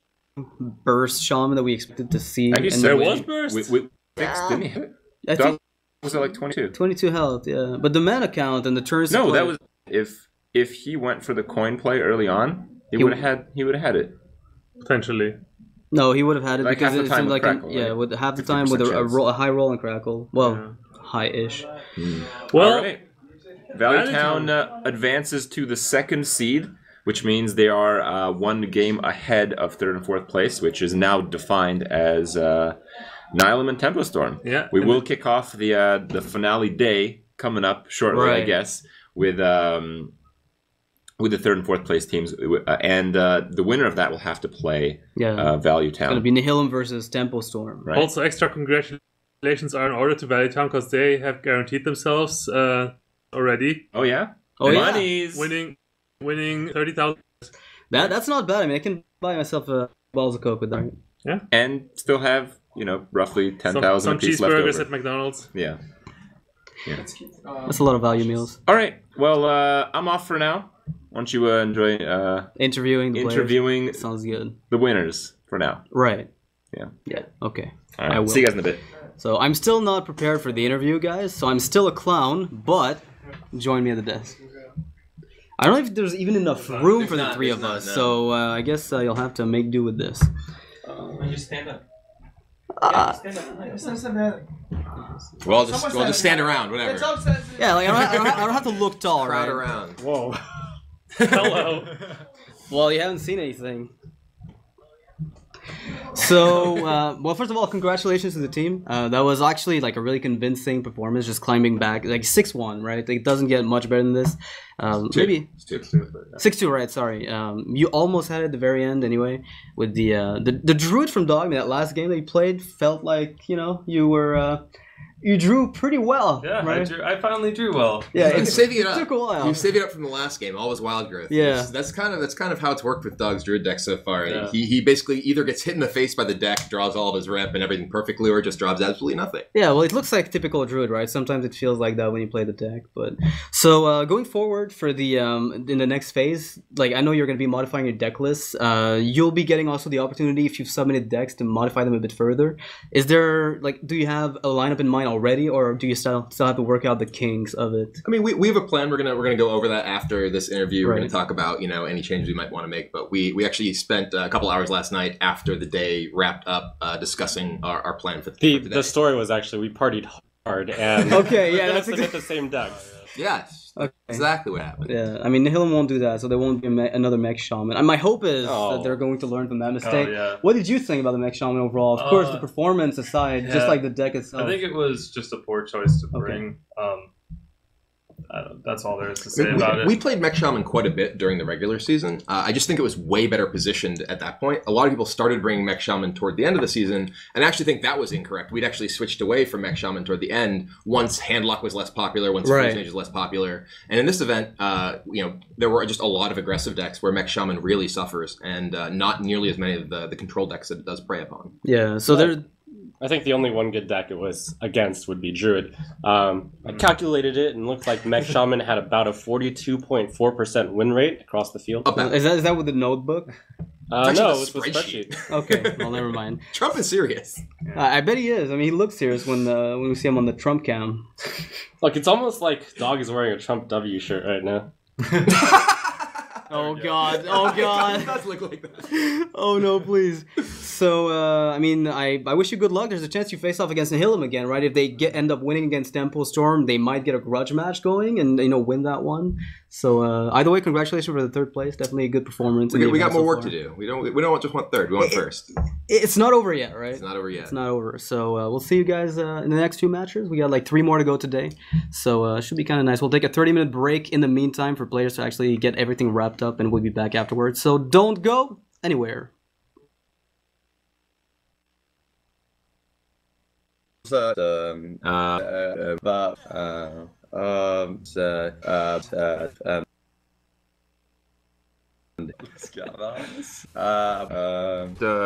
burst shaman that we expected to see. I guess there was burst? With, with six, didn't he hit it? I Dog think was at like twenty-two. twenty-two health, yeah. But the mana count and the turns. No, that was if if he went for the coin play early on, he, he would have had he would have had it potentially. No, he would have had it like because it seemed like crackle, an, yeah, with half the time with a, a, roll, a high roll and crackle. Well, yeah. high-ish. Hmm. Well, all right. Valley Town uh, advances to the second seed, which means they are uh, one game ahead of third and fourth place, which is now defined as. Uh, Nihilum and Tempo Storm. Yeah, we will kick off the uh, the finale day coming up shortly, right. I guess, with um, with the third and fourth place teams, uh, and uh, the winner of that will have to play yeah. uh, Valley Town. It's going to be Nihilum versus Tempo Storm. Right. Also, extra congratulations are in order to Valley Town because they have guaranteed themselves uh, already. Oh yeah, oh yeah, Money's. winning winning thirty thousand. That that's not bad. I mean, I can buy myself a balls of coke with that. Yeah, and still have. You know, roughly ten thousand a piece left over. Some cheeseburgers at McDonald's. Yeah. yeah. That's a lot of value meals. All right. Well, uh, I'm off for now. Why don't you uh, enjoy... Uh, interviewing the Interviewing players. Sounds good. The winners for now. Right. Yeah. Yeah. Okay. All right. I will. See you guys in a bit. So I'm still not prepared for the interview, guys. So I'm still a clown, but join me at the desk. I don't know if there's even enough room there's for not, the three of us, not, no. so uh, I guess uh, you'll have to make do with this. Um, just stand up. Uh, yeah, stand up. Well, just, well, just stand around, whatever. Yeah, like, I, don't, I, don't, I don't have to look tall, right? around. Whoa. Hello. Well, you haven't seen anything. So, uh, well, first of all, congratulations to the team. Uh, that was actually like a really convincing performance, just climbing back, like six one, right? Like, it doesn't get much better than this. Um, two, maybe six two, right? Sorry, um, you almost had it at the very end, anyway. With the uh, the, the druid from Dogme, that last game that you played, felt like you know you were. Uh, You drew pretty well. Yeah, right? I, drew, I finally drew well. Yeah, it's saving it up. It took a while. You're saving it up from the last game. All was wild growth. Yeah, that's, that's kind of that's kind of how it's worked with Dog's Druid deck so far. Yeah. He he basically either gets hit in the face by the deck, draws all of his rep and everything perfectly, or just drops absolutely nothing. Yeah, well, it looks like typical Druid, right? Sometimes it feels like that when you play the deck. But so uh, going forward for the um, in the next phase, like I know you're going to be modifying your deck list. Uh, you'll be getting also the opportunity if you've submitted decks to modify them a bit further. Is there like do you have a lineup in mind already, or do you still still have to work out the kinks of it? I mean, we, we have a plan. We're gonna we're gonna go over that after this interview. Right. We're gonna talk about you know any changes we might want to make. But we we actually spent a couple hours last night after the day wrapped up uh, discussing our, our plan for the, the, for today. The story was actually we partied hard and okay, yeah, that's exactly the same decks. Yes, okay. Exactly what happened. Yeah, I mean, Nihilum won't do that, so there won't be a me another Mech Shaman. And my hope is oh. that they're going to learn from that mistake. Oh, yeah. What did you think about the Mech Shaman overall? Of uh, course, the performance aside, yeah. just like the deck itself. I think it was just a poor choice to bring. Okay. Um, I don't, that's all there is to say I mean, about we, it. We played Mech Shaman quite a bit during the regular season. Uh, I just think it was way better positioned at that point. A lot of people started bringing Mech Shaman toward the end of the season, and I actually think that was incorrect. We'd actually switched away from Mech Shaman toward the end once Handlock was less popular, once Free Change was less popular. And in this event, uh, you know, there were just a lot of aggressive decks where Mech Shaman really suffers, and uh, not nearly as many of the, the control decks that it does prey upon. Yeah, so there. I think the only one good deck it was against would be Druid. Um, I calculated it and looked like Mech Shaman had about a forty-two point four percent win rate across the field. About. Is that is that with the notebook? Uh, no, it was a spreadsheet. Okay, well, never mind. Trump is serious. Uh, I bet he is. I mean, he looks serious when uh, when we see him on the Trump cam. Look, it's almost like Dog is wearing a Trump W shirt right now. Oh god, oh god. It does look like that. Oh no, please. So, uh, I mean, I, I wish you good luck. There's a chance you face off against Nihilum again, right? If they get end up winning against Temple Storm, they might get a grudge match going and, you know, win that one. So, uh, either way, congratulations for the third place. Definitely a good performance. We, we got more so work far. to do. We don't we don't just want third. We want it, first. It's not over yet, right? It's not over yet. It's not over. So, uh, we'll see you guys uh, in the next few matches. We got like three more to go today. So, it uh, should be kind of nice. We'll take a thirty minute break in the meantime for players to actually get everything wrapped up, and we'll be back afterwards, so don't go anywhere. Um, uh, uh, uh, uh, um, uh, uh, um, uh,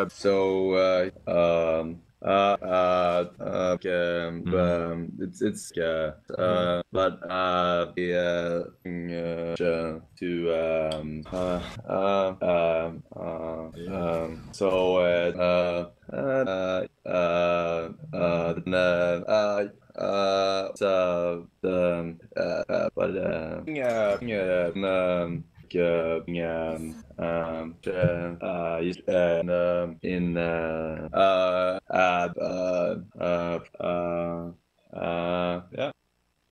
so, uh, um, uh, uh, uh, um, um, it's, it's, uh, uh, but, uh, yeah, uh, to, um, uh, uh, um, uh, um, so, uh, uh, uh, uh, uh, uh, uh, so, um, uh, but, uh, yeah, yeah, um, Uh, um, um, uh, uh, in uh, uh, uh, uh, uh, uh, uh, yeah.